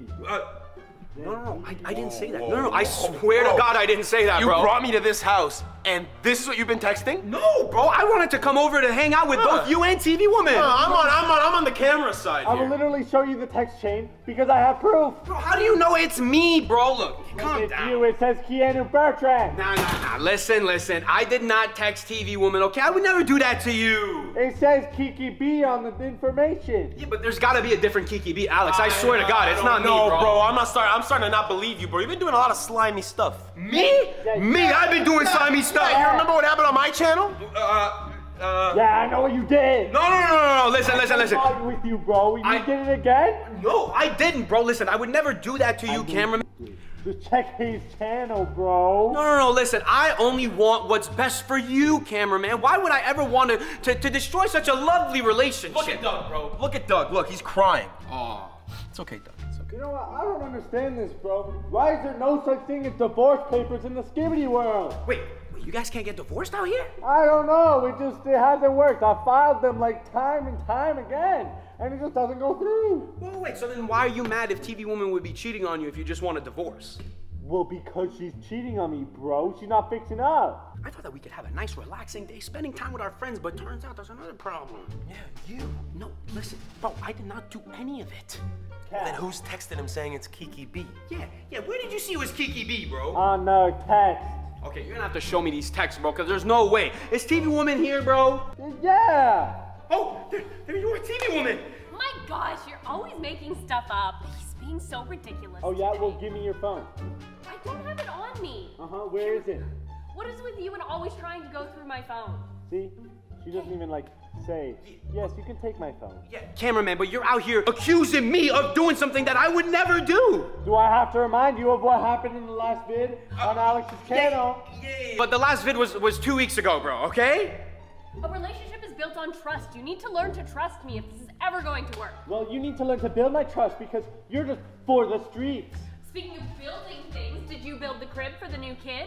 No, I didn't say that. No, I swear to God I didn't say that, bro. You brought me to this house, and this is what you've been texting? No, bro, I wanted to come over to hang out with both you and TV Woman. No, I'm on the camera side here. I will literally show you the text chain, because I have proof. Bro, how do you know it's me, bro? Look, calm down. You, it says Keanu Bertrand. Nah, listen. I did not text TV Woman, okay? I would never do that to you. It says Kiki B on the information. Yeah, but there's gotta be a different Kiki B, Alex. I swear to God, it's not me, bro. No, bro, I'm starting to not believe you, bro. You've been doing a lot of slimy stuff. Me? Yeah, me? I've been doing slimy stuff. Yeah. You remember what happened on my channel? Yeah, I know what you did. No. Listen. I'm with you, bro. You did it again? No, I didn't, bro. Listen, I would never do that to you, cameraman. Just check his channel, bro. No, listen. I only want what's best for you, cameraman. Why would I ever want to destroy such a lovely relationship? Look at Doug, bro. Look, he's crying. Oh, it's okay, Doug. You know what? I don't understand this, bro. Why is there no such thing as divorce papers in the Skibidi world? Wait, you guys can't get divorced out here? I don't know. It hasn't worked. I filed them like time and time again, and it just doesn't go through. Well, wait, so then why are you mad if TV Woman would be cheating on you if you just want a divorce? Well, because she's cheating on me, bro. She's not fixing up. I thought that we could have a nice, relaxing day, spending time with our friends, but turns out there's another problem. Yeah, you. No, listen, bro, I did not do any of it. Cat. Then who's texting him saying it's Kiki B? Yeah, where did you see it was Kiki B, bro? On the text. Okay, you're gonna have to show me these texts, bro, because there's no way. Is TV Woman here, bro? Yeah. Oh, there you are, TV Woman. My gosh, you're always making stuff up. He's being so ridiculous. Oh, yeah? Today. Well, give me your phone. I don't have it on me. Where is it? What is with you and always trying to go through my phone? See? She doesn't even, like, say, yes, you can take my phone. Yeah, cameraman, but you're out here accusing me of doing something that I would never do. Do I have to remind you of what happened in the last vid on Alex's channel? Yeah. But the last vid was 2 weeks ago, bro, okay? A relationship is built on trust. You need to learn to trust me if this is ever going to work. Well, you need to learn to build my trust because you're just for the streets. Speaking of building things, did you build the crib for the new kid?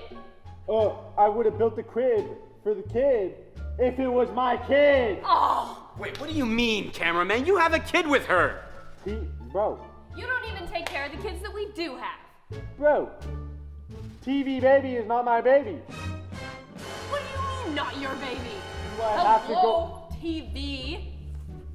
Oh, I would have built the crib for the kid. If it was my kid! Oh! Wait, what do you mean, cameraman? You have a kid with her! See, bro. You don't even take care of the kids that we do have. Bro, TV baby is not my baby. What do you mean, not your baby? Do I have to go... TV?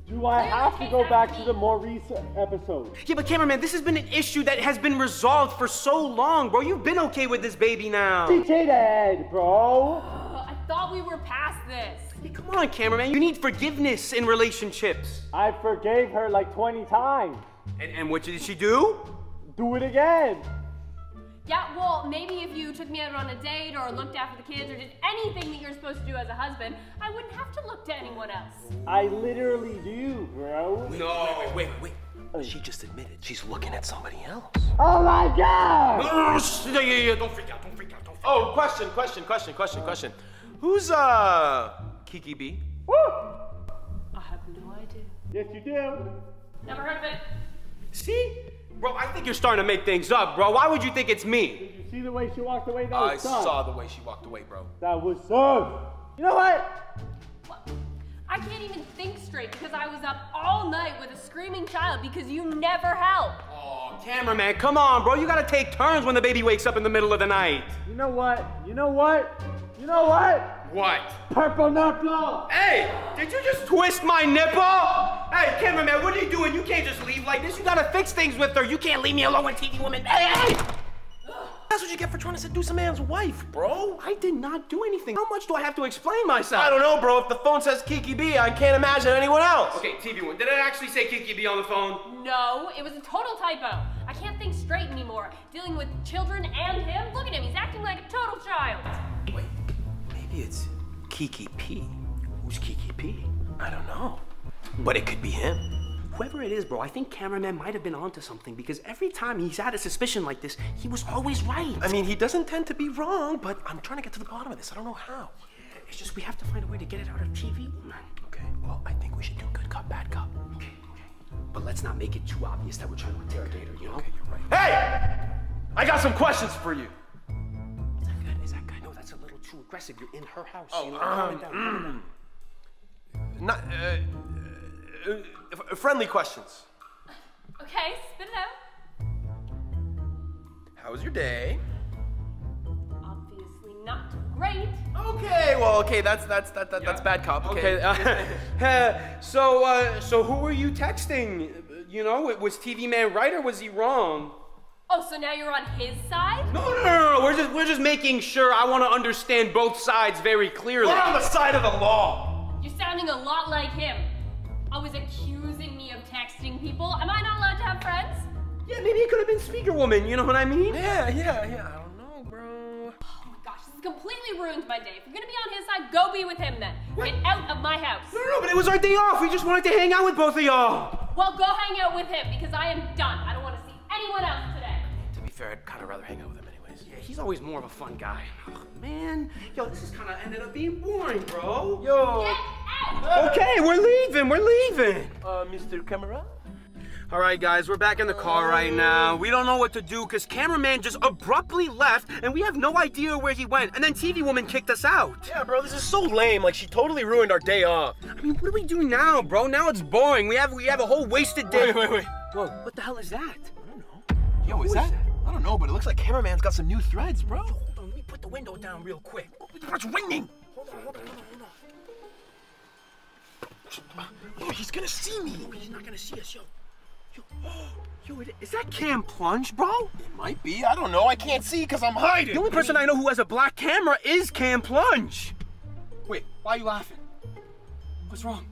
Do I have to go back to the Maurice episode? Yeah, but cameraman, this has been an issue that has been resolved for so long, bro. You've been okay with this baby now. DJ Dad, bro. I thought we were past this. Hey, come on, cameraman. You need forgiveness in relationships. I forgave her like 20 times. And what did she do? Do it again. Yeah, well, maybe if you took me out on a date or looked after the kids or did anything that you're supposed to do as a husband, I wouldn't have to look to anyone else. I literally do, bro. Wait. She just admitted she's looking at somebody else. Oh, my God! Yeah, don't freak out. Oh, question. Who's, Kiki B? Woo! I have no idea. Yes, you do. Never heard of it. See? Bro, I think you're starting to make things up, bro. Why would you think it's me? Did you see the way she walked away? That was tough. I saw the way she walked away, bro. That was tough. You know what? I can't even think straight because I was up all night with a screaming child because you never help. Oh, cameraman, come on, bro. You gotta take turns when the baby wakes up in the middle of the night. You know what? What? Purple nipple! Hey, did you just twist my nipple? Hey, cameraman, what are you doing? You can't just leave like this. You gotta fix things with her. You can't leave me alone with TV Woman. Hey! That's what you get for trying to seduce a man's wife, bro. I did not do anything. How much do I have to explain myself? I don't know, bro. If the phone says Kiki B, I can't imagine anyone else. Okay, TV Woman, did it actually say Kiki B on the phone? No, it was a total typo. I can't think straight anymore. Dealing with children and him? Look at him, he's acting like a total child. Wait, maybe it's Kiki P. Who's Kiki P? I don't know, but it could be him. Whoever it is, bro, I think cameraman might have been onto something because every time he's had a suspicion like this, he was always right. I mean, he doesn't tend to be wrong, but I'm trying to get to the bottom of this. I don't know how. Yeah, it's just we have to find a way to get it out of TV. Okay, well, I think we should do good cop, bad cop. Okay, okay. But let's not make it too obvious that we're trying to interrogate her, you know? Okay, you're right. Hey! I got some questions for you. Is that good? Is that good? No, that's a little too aggressive. You're in her house. Oh, you know, calm down. Not, friendly questions. Okay, spit it out. How was your day? Obviously not great. Okay, well, okay, that's bad cop. Okay. So who were you texting? You know, it was TV Man right or was he wrong? Oh, so now you're on his side? No, no, no, no. We're just making sure. I want to understand both sides very clearly. We're on the side of the law. You're sounding a lot like him. Always accusing me of texting people. Am I not allowed to have friends? Yeah, maybe it could have been Speaker Woman, you know what I mean? Yeah, I don't know, bro. Oh my gosh, this has completely ruined my day. If you're gonna be on his side, go be with him then. What? Get out of my house. No, no, no, but it was our day off. We just wanted to hang out with both of y'all. Well, go hang out with him because I am done. I don't want to see anyone else today. To be fair, I'd kind of rather hang out with him anyways. Yeah, he's always more of a fun guy. Oh, man. Yo, this has kind of ended up being boring, bro. Yo. Get okay, we're leaving. Mr. Camera? All right, guys, we're back in the car right now. We don't know what to do because cameraman just abruptly left and we have no idea where he went. And then TV Woman kicked us out. Yeah, bro, this is so lame. Like, she totally ruined our day off. I mean, what do we do now, bro? Now it's boring. We have a whole wasted day. Wait. Whoa, what the hell is that? I don't know. Yo, is that? I don't know, but it looks like cameraman's got some new threads, bro. Yo, hold on, let me put the window down real quick. Oh, it's raining. Hold on. Oh, he's gonna see me. Oh, he's not gonna see us, yo. Is that Cam Plunge, bro? It might be. I don't know. I can't see because I'm hiding. The only person I know who has a black camera is Cam Plunge. Wait, why are you laughing? What's wrong?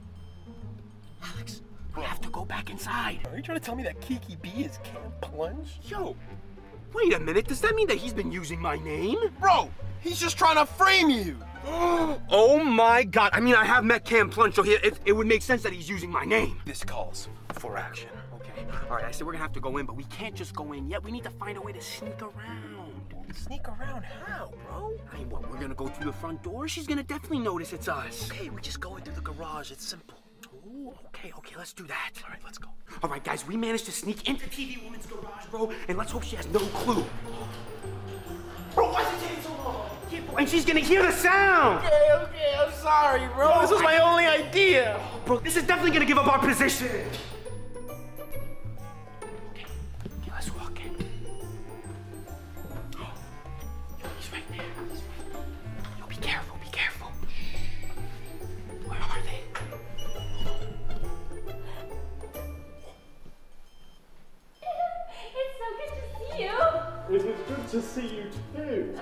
Alex, we have to go back inside. Are you trying to tell me that Kiki B is Cam Plunge? Yo, wait a minute. Does that mean that he's been using my name? Bro, he's just trying to frame you. Oh my God. I mean, I have met Cam Plunge, so it would make sense that he's using my name. This calls for action. Okay. All right, I said we're gonna have to go in, but we can't just go in yet. We need to find a way to sneak around. Sneak around how, bro? Hey, what, we're gonna go through the front door? She's gonna definitely notice it's us. Okay, we're just going through the garage. It's simple. Ooh, okay, let's do that. All right, let's go. All right, guys, we managed to sneak into TV Woman's garage, bro, and let's hope she has no clue. Bro, why is it taking so long? And she's gonna hear the sound! Okay, I'm sorry, bro. No, this was my only idea. Bro, this is definitely gonna give up our position. Okay, let's walk in. Oh, yo, he's right there. Yo, be careful. Shh. Where are they? It's so good to see you. It is good to see you too.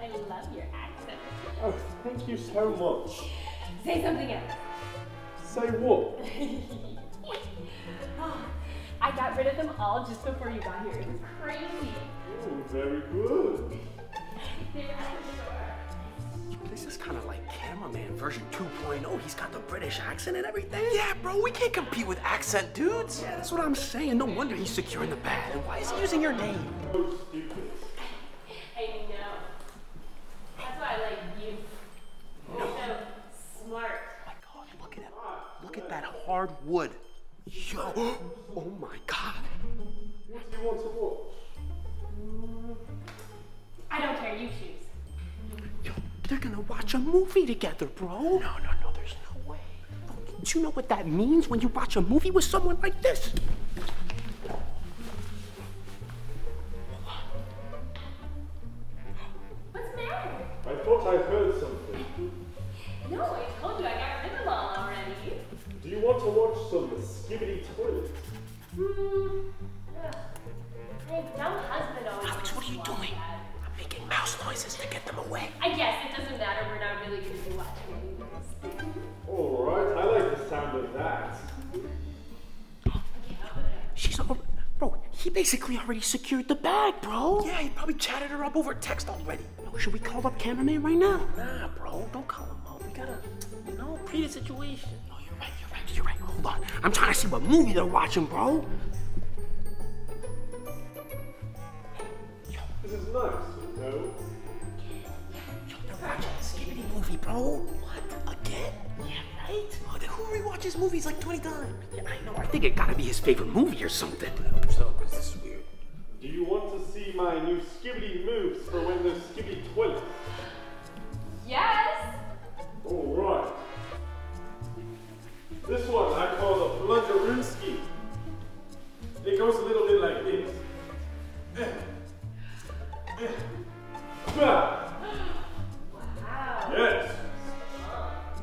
I love your accent. Oh, thank you so much. Say something else. Say what? Oh, I got rid of them all just before you got here. It was crazy. Oh, very good. This is kind of like Cameraman version 2.0. He's got the British accent and everything. Yeah, bro, we can't compete with accent dudes. Yeah, that's what I'm saying. No wonder he's securing the bag. And why is he using your name? So stupid. I know. That's why I like you. You're so smart. Oh my God, look at him. Look at that hard wood. Yo, oh my God. What do you want to watch? I don't care, you choose. Yo, they're gonna watch a movie together, bro. No, there's no way. Bro, don't you know what that means when you watch a movie with someone like this? I thought I heard something. basically already secured the bag, bro. Yeah, he probably chatted her up over text already. Should we call up Cameraman right now? Nah, bro, don't call him up. We gotta, you know, pre the situation. Oh, you're right. Hold on. I'm trying to see what movie they're watching, bro. This is nice, bro. Yo, they're watching a Skibidi movie, bro. What? Again? Yeah, right? Oh, then who rewatches movies like 20 times? Yeah, I know. I think it gotta be his favorite movie or something. So, this is weird. Do you want to see my new Skibidi moves for when there's Skibidi toilets? Yes! Alright. This one I call the Plungerooski. It goes a little bit like this. Wow. Yes.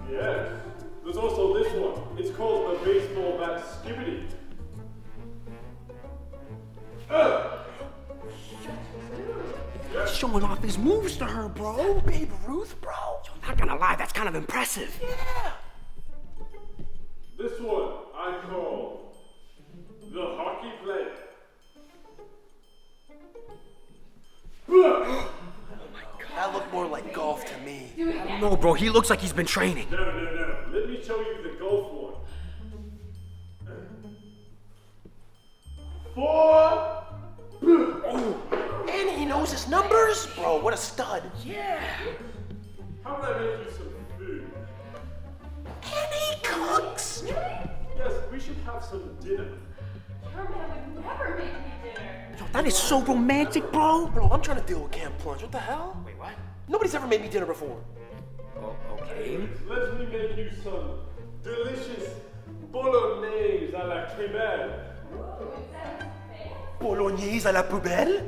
Yes. There's also this one. It's called the baseball bat Skibidi. He's showing off his moves to her, bro. Babe Ruth, bro. Yo, I'm not gonna lie, that's kind of impressive. Yeah. This one I call the hockey player. Oh my God. That looked more like golf to me. I don't know, bro. He looks like he's been training. No. Let me show you the golf one. 4. Oh, and he knows his numbers? Bro, what a stud. Yeah. How would I make you some food? And he cooks. Yes, we should have some dinner. Your man would never make me dinner. Yo, that is so romantic, bro. Bro, I'm trying to deal with Cam Plunge. What the hell? Wait, what? Nobody's ever made me dinner before. Oh, okay. Let me make you some delicious Bolognese à la crème. Bolognese à la poubelle?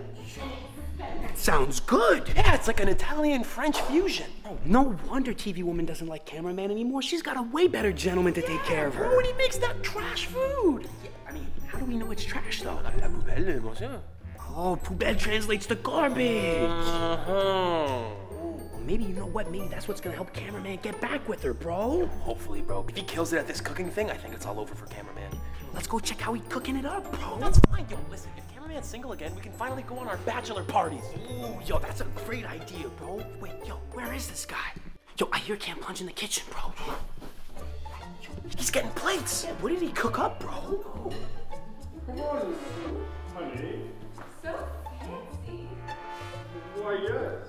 That sounds good. Yeah, it's like an Italian-French fusion. Oh, no wonder TV Woman doesn't like Cameraman anymore. She's got a way better gentleman to take care of her. Oh, and he makes that trash food. Yeah, I mean, how do we know it's trash, though? La poubelle, monsieur. Oh, poubelle translates to garbage. Uh-huh. Maybe, you know what, maybe that's what's gonna help Cameraman get back with her, bro. Hopefully, bro. If he kills it at this cooking thing, I think it's all over for Cameraman. Let's go check how he's cooking it up, bro. That's fine, yo, listen, if Cameraman's single again, we can finally go on our bachelor parties. Ooh, yo, that's a great idea, bro. Wait, yo, where is this guy? Yo, I hear Cam Plunge in the kitchen, bro. Yo, he's getting plates. Yeah, what did he cook up, bro? Oh. Come on, honey. So fancy. Why, yes.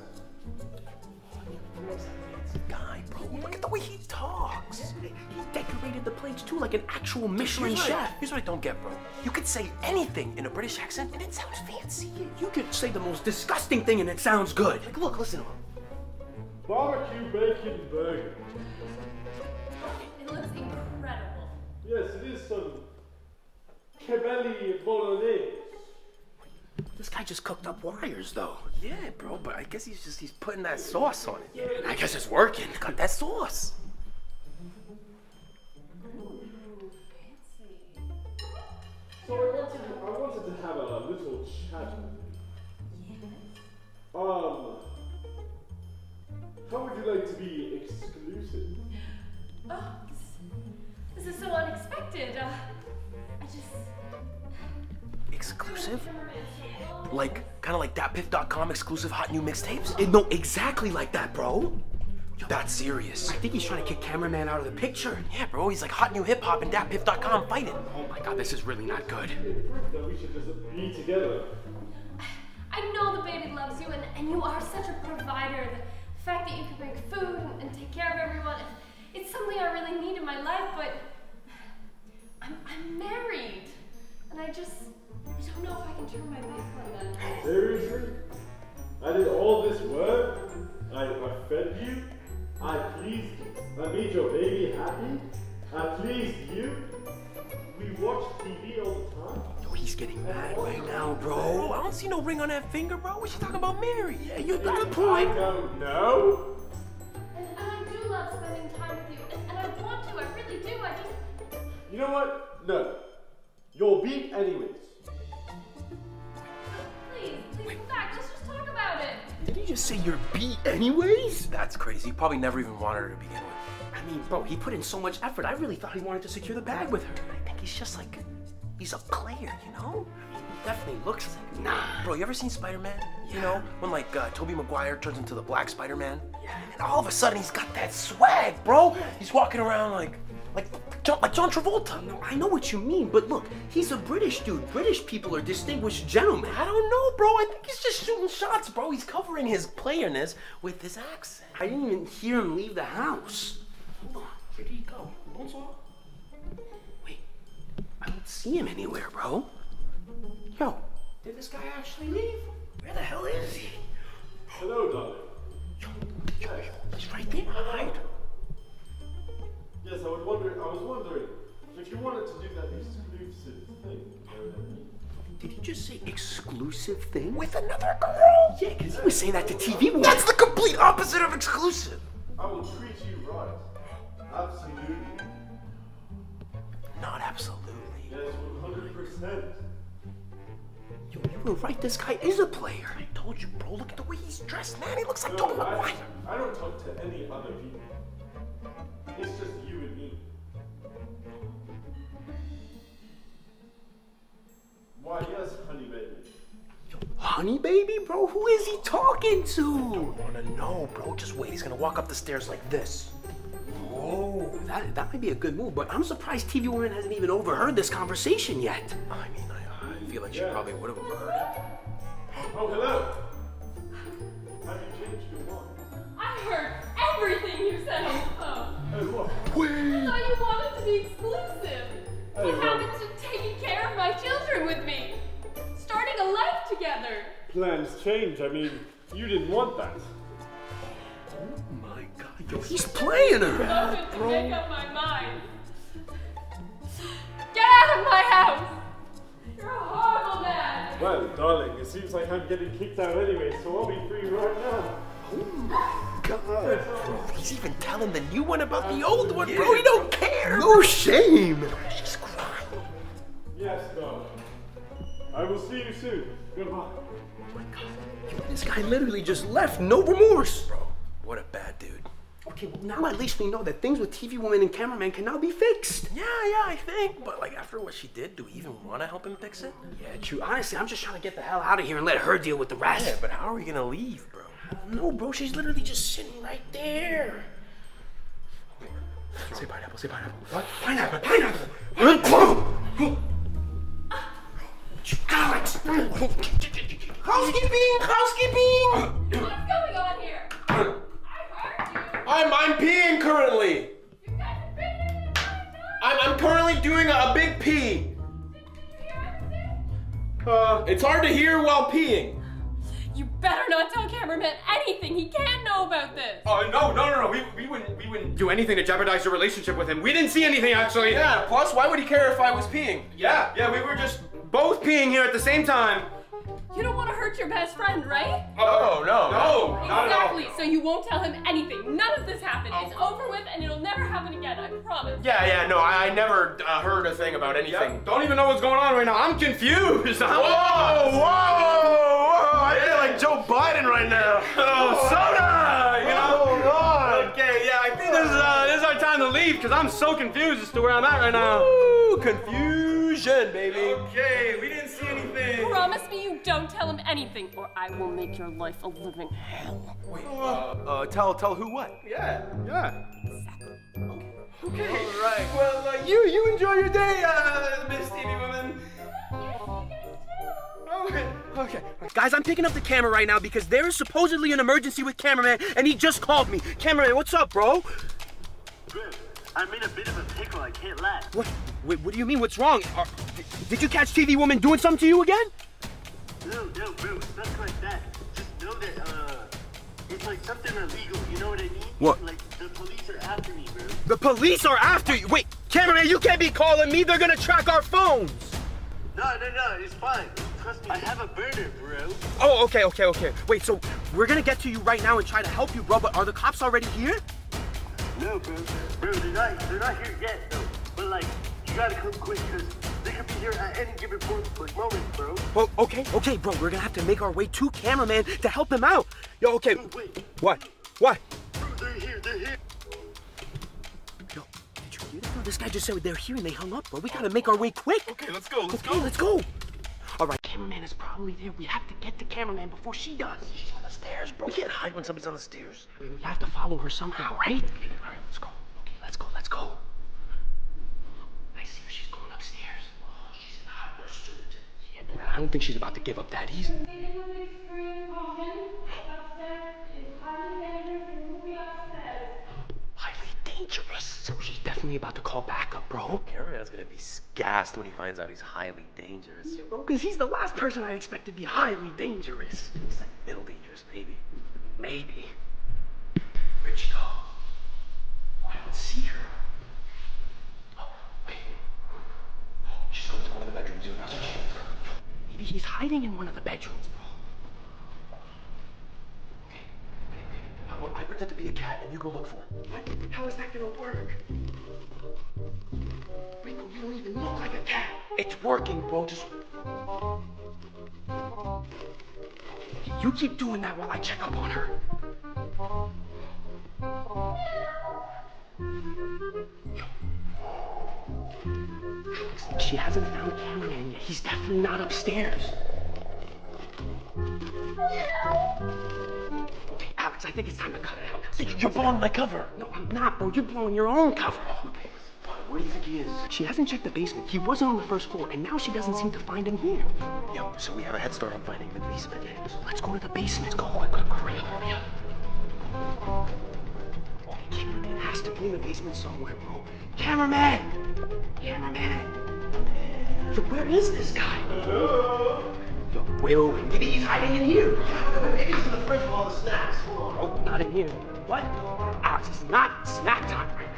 Guy, bro, look at the way he talks. He decorated the plates too, like an actual Michelin chef. Here's what I don't get, bro. You could say anything in a British accent and it sounds fancy. You could say the most disgusting thing and it sounds good. Like, look, listen to him. Barbecue bacon burger. It looks incredible. Yes, it is some Kebelli Bolognese. This guy just cooked up wires, though. Yeah, bro, but I guess he's putting that sauce on it. Yeah, I guess it's working. Got that sauce. So I wanted to have a little chat with you. Yeah. How would you like to be exclusive? Oh, this is so unexpected. Exclusive? Like, kind of like DatPiff.com exclusive hot new mixtapes? No, exactly like that, bro. That's serious. I think he's trying to kick Cameraman out of the picture. Yeah, bro, he's like hot new hip hop and DatPiff.com fighting. Oh my God, this is really not good. We should just be together. I know the baby loves you, and you are such a provider. The fact that you can make food and take care of everyone, it's something I really need in my life, but I'm married. And I don't know if I can turn my back on that. Seriously? I did all this work? I fed you? I pleased you? I made your baby happy? I pleased you? We watched TV all the time? Yo, he's getting mad right now, bro. I don't see no ring on that finger, bro. What's she talking about, Mary? Yeah, you got a point. I don't know. And I do love spending time with you. And I want to. I really do. I just... You know what? No. You'll beat anyways. Please come back. Let's just talk about it. Did he just say you're beat anyways? That's crazy. He probably never even wanted her to begin with. I mean, bro, he put in so much effort. I really thought he wanted to secure the bag with her. I think he's just like, he's a player, you know? I mean, definitely looks like him. Nah. Bro, you ever seen Spider Man? Yeah. You know, when like Tobey Maguire turns into the black Spider Man? Yeah. And all of a sudden he's got that swag, bro. Yeah. He's walking around like John Travolta. No, I know what you mean, but look, he's a British dude. British people are distinguished gentlemen. I don't know, bro. I think he's just shooting shots, bro. He's covering his playerness with his accent. I didn't even hear him leave the house. Hold on. Where did he go? Bonsoir. Wait. I don't see him anywhere, bro. Yo. Did this guy actually leave? Where the hell is he? Hello, darling. Yo. He's right there. Hide. Yes, I was wondering, if you wanted to do that exclusive thing, where would that be? Did he just say exclusive thing? With another girl? Yeah, because he was saying that to TV Woman. That's the complete opposite of exclusive. I will treat you right. Absolutely. Not absolutely. Yes, 100%. Yo, you were right, this guy is a player. I told you, bro, look at the way he's dressed, man. He looks like Tobey Maguire. I don't talk to any other people. It's just you and me. Why, yes, honey baby. Yo, honey baby, bro? Who is he talking to? I don't wanna know, bro. Just wait, he's gonna walk up the stairs like this. Whoa, that might be a good move, but I'm surprised TV Woman hasn't even overheard this conversation yet. I mean, I feel like she probably would have overheard it. Oh, hello. Have you changed your mind? I heard everything you said on the phone. Hey, what? Wait. I thought you wanted to be exclusive. Hey, what happened to taking care of my children with me? Starting a life together. Plans change. I mean, you didn't want that. Oh my God. Yo, he's playing her. Bro. Make up my mind. Get out of my house. You're a horrible man. Well, darling, it seems like I'm getting kicked out anyway, so I'll be free right now. Oh my God, bro. He's even telling the new one about the old one, bro. He don't care. No shame. She's crying. Yes, no. I will see you soon. Goodbye. Oh my God. This guy literally just left. No remorse. Bro, what a bad dude. Okay, well now at least we know that things with TV Woman and Cameraman can now be fixed. Yeah, I think. But like after what she did, do we even want to help him fix it? Yeah, true. Honestly, I'm just trying to get the hell out of here and let her deal with the rest. Yeah, but how are we going to leave, bro? I don't know, bro. She's literally just sitting right there. Say pineapple, say pineapple. What? Pineapple, pineapple! Alex! Housekeeping! Housekeeping! What's going on here? I heard you! I'm peeing currently! You guys are bigger than I'm currently doing a big pee! Did you hear everything? It's hard to hear while peeing. You better not tell Cameraman anything. He can't know about this. Oh, no. We wouldn't do anything to jeopardize your relationship with him. We didn't see anything, actually. Yeah, plus, why would he care if I was peeing? Yeah, we were just both peeing here at the same time. You don't want to hurt your best friend, right? Oh, no. Exactly, so you won't tell him anything. None of this happened. Oh. It's over with, and it'll never happen again, I promise. Yeah, no, I never heard a thing about anything. Yeah. Don't even know what's going on right now. I'm confused. Whoa. I feel like Joe Biden right now. Oh, soda, you know? Oh, God. Okay, yeah, I think this is our time to leave, because I'm so confused as to where I'm at right now. Woo, confusion, baby. Okay, we didn't see anything. Promise me you don't tell him anything, or I will make your life a living hell. Wait, tell who what? Yeah. Exactly. Okay. All right, well, you enjoy your day, Miss TV Woman. Okay. Guys, I'm picking up the camera right now because there is supposedly an emergency with Cameraman, and he just called me. Cameraman, what's up, bro? Good. I'm in a bit of a pickle. I can't laugh. What? Wait, what do you mean? What's wrong? Did you catch TV Woman doing something to you again? No, bro. It's nothing like that. Just know that, it's like something illegal. You know what I mean? What? Like, the police are after me, bro. The police are after you? Wait, Cameraman, you can't be calling me. They're gonna track our phones. No. It's fine. Trust me, I have a burner, bro. Oh, okay. Wait, so we're gonna get to you right now and try to help you, bro, but are the cops already here? No, bro. Bro, they're not here yet, though. But, like, you gotta come quick, because they could be here at any given point, like, moment, bro. Well, okay, bro. We're gonna have to make our way to Cameraman to help him out. Yo, okay. Bro, wait. What? Bro, they're here. Yo, did you hear that? This guy just said they're here and they hung up, bro. We gotta make our way quick. Okay, let's go. All right, cameraman is probably there. We have to get the cameraman before she does. She's on the stairs, bro. We can't hide when somebody's on the stairs. We have to follow her somehow, right? Okay, all right, let's go. Okay, let's go, let's go. I see her. She's going upstairs. Oh, she's an opera student. Yeah, man, I don't think she's about to give up that easy. So she's definitely about to call backup, bro. Cameraman's gonna be gassed when he finds out he's highly dangerous. Yeah, bro, because he's the last person I expect to be highly dangerous. He's like middle dangerous, maybe. Maybe. Where'd she go? I don't see her. Oh, wait. She's going to one of the bedrooms. Maybe she's hiding in one of the bedrooms, bro. Okay. I pretend to be a cat and you go look for him. What? How is that gonna work? Wait, but you don't even look like a cat. It's working, bro. Just... You keep doing that while I check up on her. She hasn't found Cameraman yet. He's definitely not upstairs. I think it's time to cut it out. See, you're blowing my cover. No, I'm not, bro. You're blowing your own cover. Oh, where do you think he is? She hasn't checked the basement. He wasn't on the first floor, and now she doesn't seem to find him here. Yo, so we have a head start on finding the basement. So let's go to the basement. Let's go. Quick, quick, hurry up, hurry up. Oh, cameraman has to be in the basement somewhere, bro. Cameraman! Cameraman! Yo, where is this guy? Hello? Yo, wait. Maybe he's hiding in here. Maybe he's in the fridge with all the snacks. Oh, not in here. What? Alex, it's not snack time right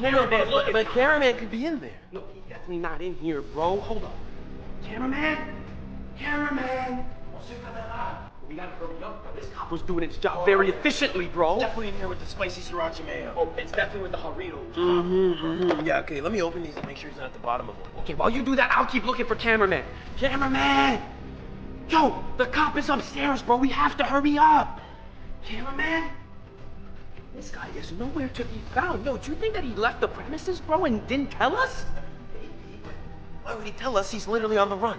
now. No, but cameraman could be in there. No, he's definitely not in here, bro. Hold up. Cameraman? Cameraman? We gotta hurry up, bro. This cop was doing its job very efficiently, bro. Definitely in here with the spicy sriracha mayo. Oh, it's definitely with the Doritos. Yeah, okay, let me open these and make sure he's not at the bottom of them. Okay, while you do that, I'll keep looking for cameraman. Cameraman! Yo, the cop is upstairs, bro. We have to hurry up. Cameraman? This guy is nowhere to be found. Yo, do you think that he left the premises, bro, and didn't tell us? Why would he tell us? He's literally on the run.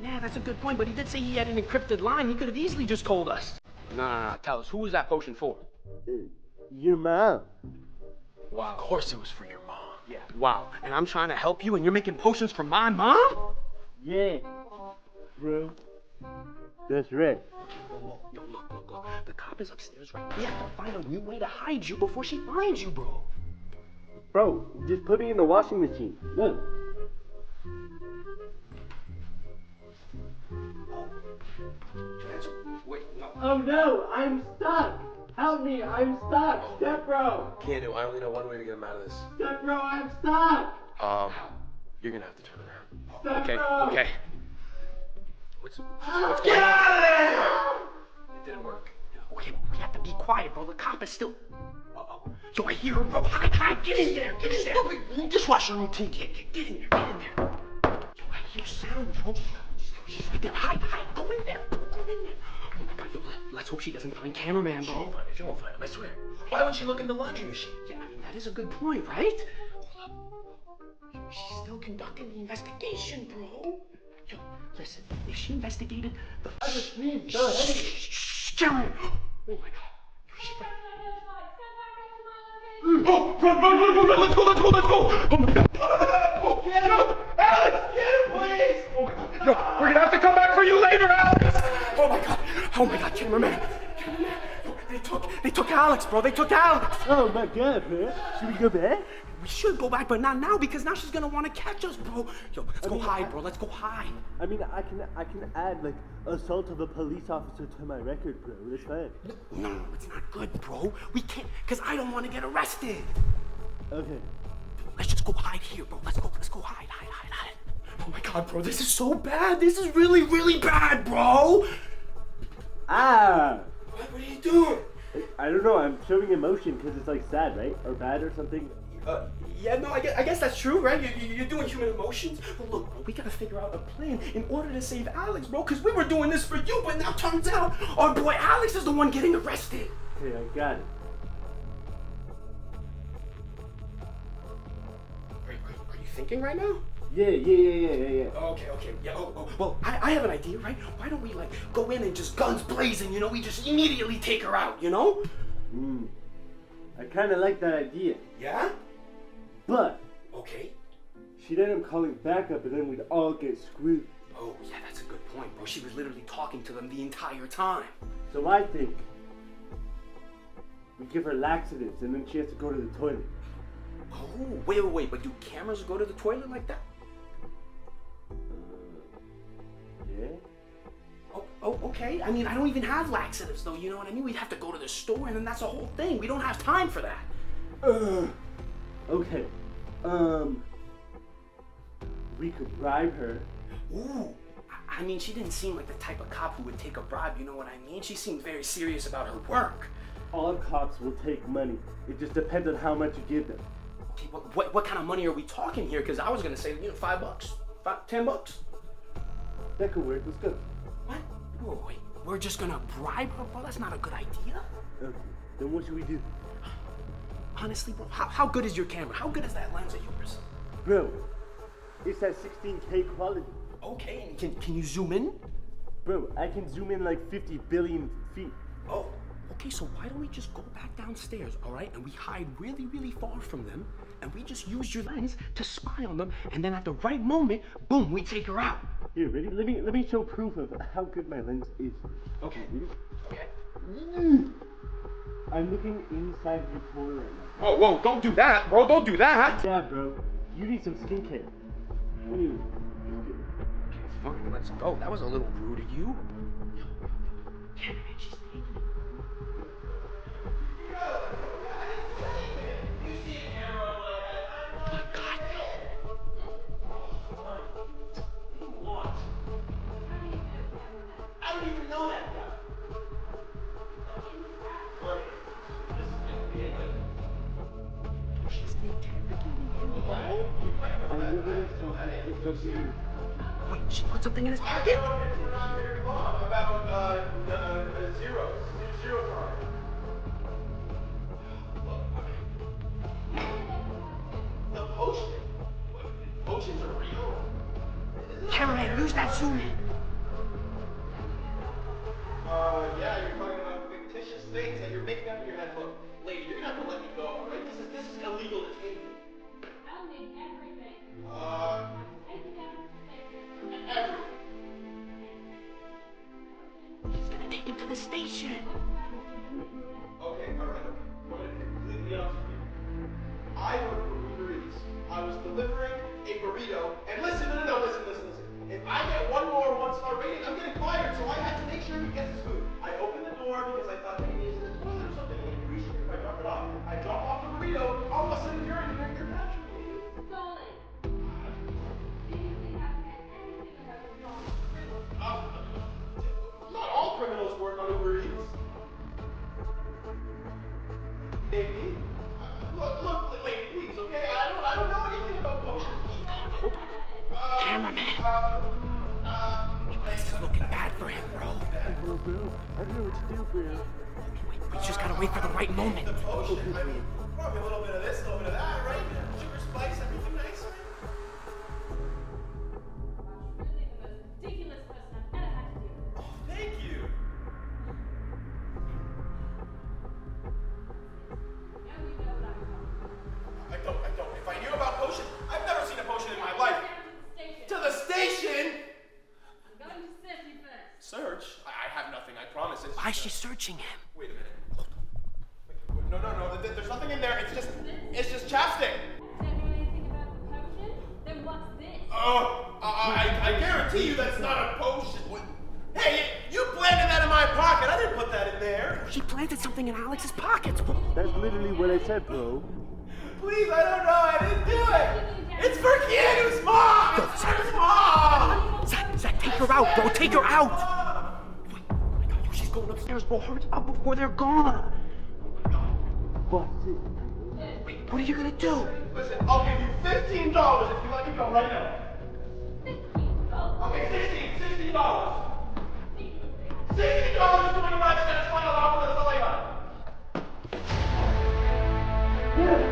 Yeah, that's a good point, but he did say he had an encrypted line. He could have easily just told us. No. Tell us, who was that potion for? Your mom. Wow. Of course it was for your mom. Yeah. Wow. And I'm trying to help you, and you're making potions for my mom? Yeah. Bro. That's right. Yo, look. The cop is upstairs right now. We have to find a new way to hide you before she finds you, bro. Bro, just put me in the washing machine. Look. Oh no, I'm stuck! Help me, I'm stuck! Step bro! Can't do, I only know one way to get him out of this. Step bro, I'm stuck! You're gonna have to turn around. Step okay, bro. Okay. What's get out of there! It didn't work. Okay, we have to be quiet, bro. The cop is still... Uh-oh. Yo, I hear him, bro. Get in there, get in there! Just watch your routine. Get in there, get in there. Yo, I hear sound, bro. She's right there. Hide. Go in there. Oh my God, yo, let's hope she doesn't find cameraman, bro. She won't find him, I swear. Why wouldn't she look in the laundry machine? Yeah, I mean, that is a good point, right? Hold up. She's still conducting the investigation, bro. Yo, listen, if she investigated the... I just need the head. Shh, Jeremy. Oh my God. She's right. Oh, run, let's go. Oh my God. Oh, get him. Alex, get him, please. Oh my God. Yo, we're gonna have to come back for you later, Alex. Oh my God, cameraman. They took Alex, bro. They took Alex. Oh my God, man. Should we go back? We should go back, but not now because now she's gonna want to catch us, bro. Yo, let's go hide, bro. I mean, I can add like assault of a police officer to my record, bro. That's fine. No, it's not good, bro. We can't, cause I don't want to get arrested. Okay. Let's just go hide here, bro. Let's go hide. Oh my God, bro, this is so bad. This is really, really bad, bro. Ah. What are you doing? I don't know. I'm showing emotion because it's like sad, right? Or bad or something. Yeah, no, I guess that's true, right? You're doing human emotions. Well, look, bro, we gotta figure out a plan in order to save Alex, bro, because we were doing this for you, but now turns out our boy Alex is the one getting arrested. Hey, I got it. Are you thinking right now? Yeah. Okay. Yeah. Oh. Well, I have an idea, right? Why don't we like go in and just guns blazing? You know, we just immediately take her out. You know? Hmm. I kind of like that idea. Yeah. But. Okay. She'd end up calling backup, and then we'd all get screwed. Oh, yeah, that's a good point, bro. She was literally talking to them the entire time. So I think we give her laxatives, and then she has to go to the toilet. Oh, wait, but do cameras go to the toilet like that? Yeah. Oh, okay. I mean, I don't even have laxatives, though, you know what I mean? We'd have to go to the store, and then that's the whole thing. We don't have time for that. Okay. We could bribe her. Ooh, I mean, she didn't seem like the type of cop who would take a bribe, you know what I mean? She seemed very serious about her work. All cops will take money. It just depends on how much you give them. Okay, what kind of money are we talking here? Because I was going to say, you know, $5, $10. That could work. Let's go. What? Whoa, wait, we're just going to bribe her? Well, that's not a good idea. Okay, then what should we do? Honestly, bro, how good is your camera? How good is that lens of yours? Bro, it's at 16K quality. Okay, and can you zoom in? Bro, I can zoom in like 50 billion feet. Oh, okay, so why don't we just go back downstairs, all right? And we hide really, really far from them, and we just use your lens to spy on them, and then at the right moment, boom, we take her out. Here, ready? Let me show proof of how good my lens is. Okay, ready? Okay. I'm looking inside your toilet right now. Oh, whoa, don't do that, bro, don't do that. Yeah, bro, you need some skincare. What do you need? Fine, let's go. That was a little rude of you. Something in his pocket? The potion. Potions are real. Cameraman, use that zoom in. Yeah, you're talking about fictitious things that you're making up in your head. Look, lady, you're gonna have to let me go, alright? This is illegal to take. I'll take everything. He's gonna take him to the station. Okay, alright. We're gonna be completely honest with you. I work for Uber Eats. I was delivering a burrito, and listen. If I get one more one-star rating, I'm getting fired, so I had to make sure he gets his food. I opened the door because I thought maybe he needed his toilet or something. I'd appreciate it if I dropped it off. I dropped off the burrito, all of a sudden you're in here, you're natural. Not all criminals work on Uber Eats. Maybe. Look, lady, please, okay? I don't know anything about motion. Cameraman. This is looking bad for him, bro. Bro. I don't know what to do, bro. We just gotta wait for the right moment. The potion, I mean, probably a little bit of this, a little bit of that, right? Sugar spice, everything nice, right? Why is she searching him? Wait a minute. Wait, no. There's nothing in there. It's just chapstick. Don't know anything about the potion? Then what's this? Oh, I guarantee you that's not a potion. What? Hey, you planted that in my pocket. I didn't put that in there. She planted something in Alex's pockets, bro. That's literally what I said, bro. Please, I don't know. I didn't do it. It's for Keanu's mom. Yo, Zach, it's his mom. Zach, take her out, bro. Take her out. Going upstairs, bro. Hurry up before they're gone. What? Wait, what are you gonna do? Listen, I'll give you $15 if you let me go right now. $15? Okay, $16. $16.25 final offer to the Salima. Yes!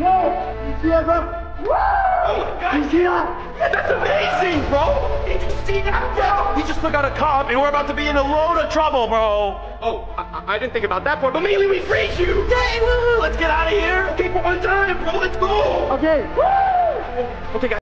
Yes! You see it, bro? Woo! Oh my God! You see that? That's amazing, bro! Did you see that, bro? We just took out a cop and we're about to be in a load of trouble, bro. Oh, I didn't think about that part, but mainly we freed you! Yay, woohoo! Let's get out of here! Okay, for one time, bro, let's go! Okay. Woo! Okay, guys.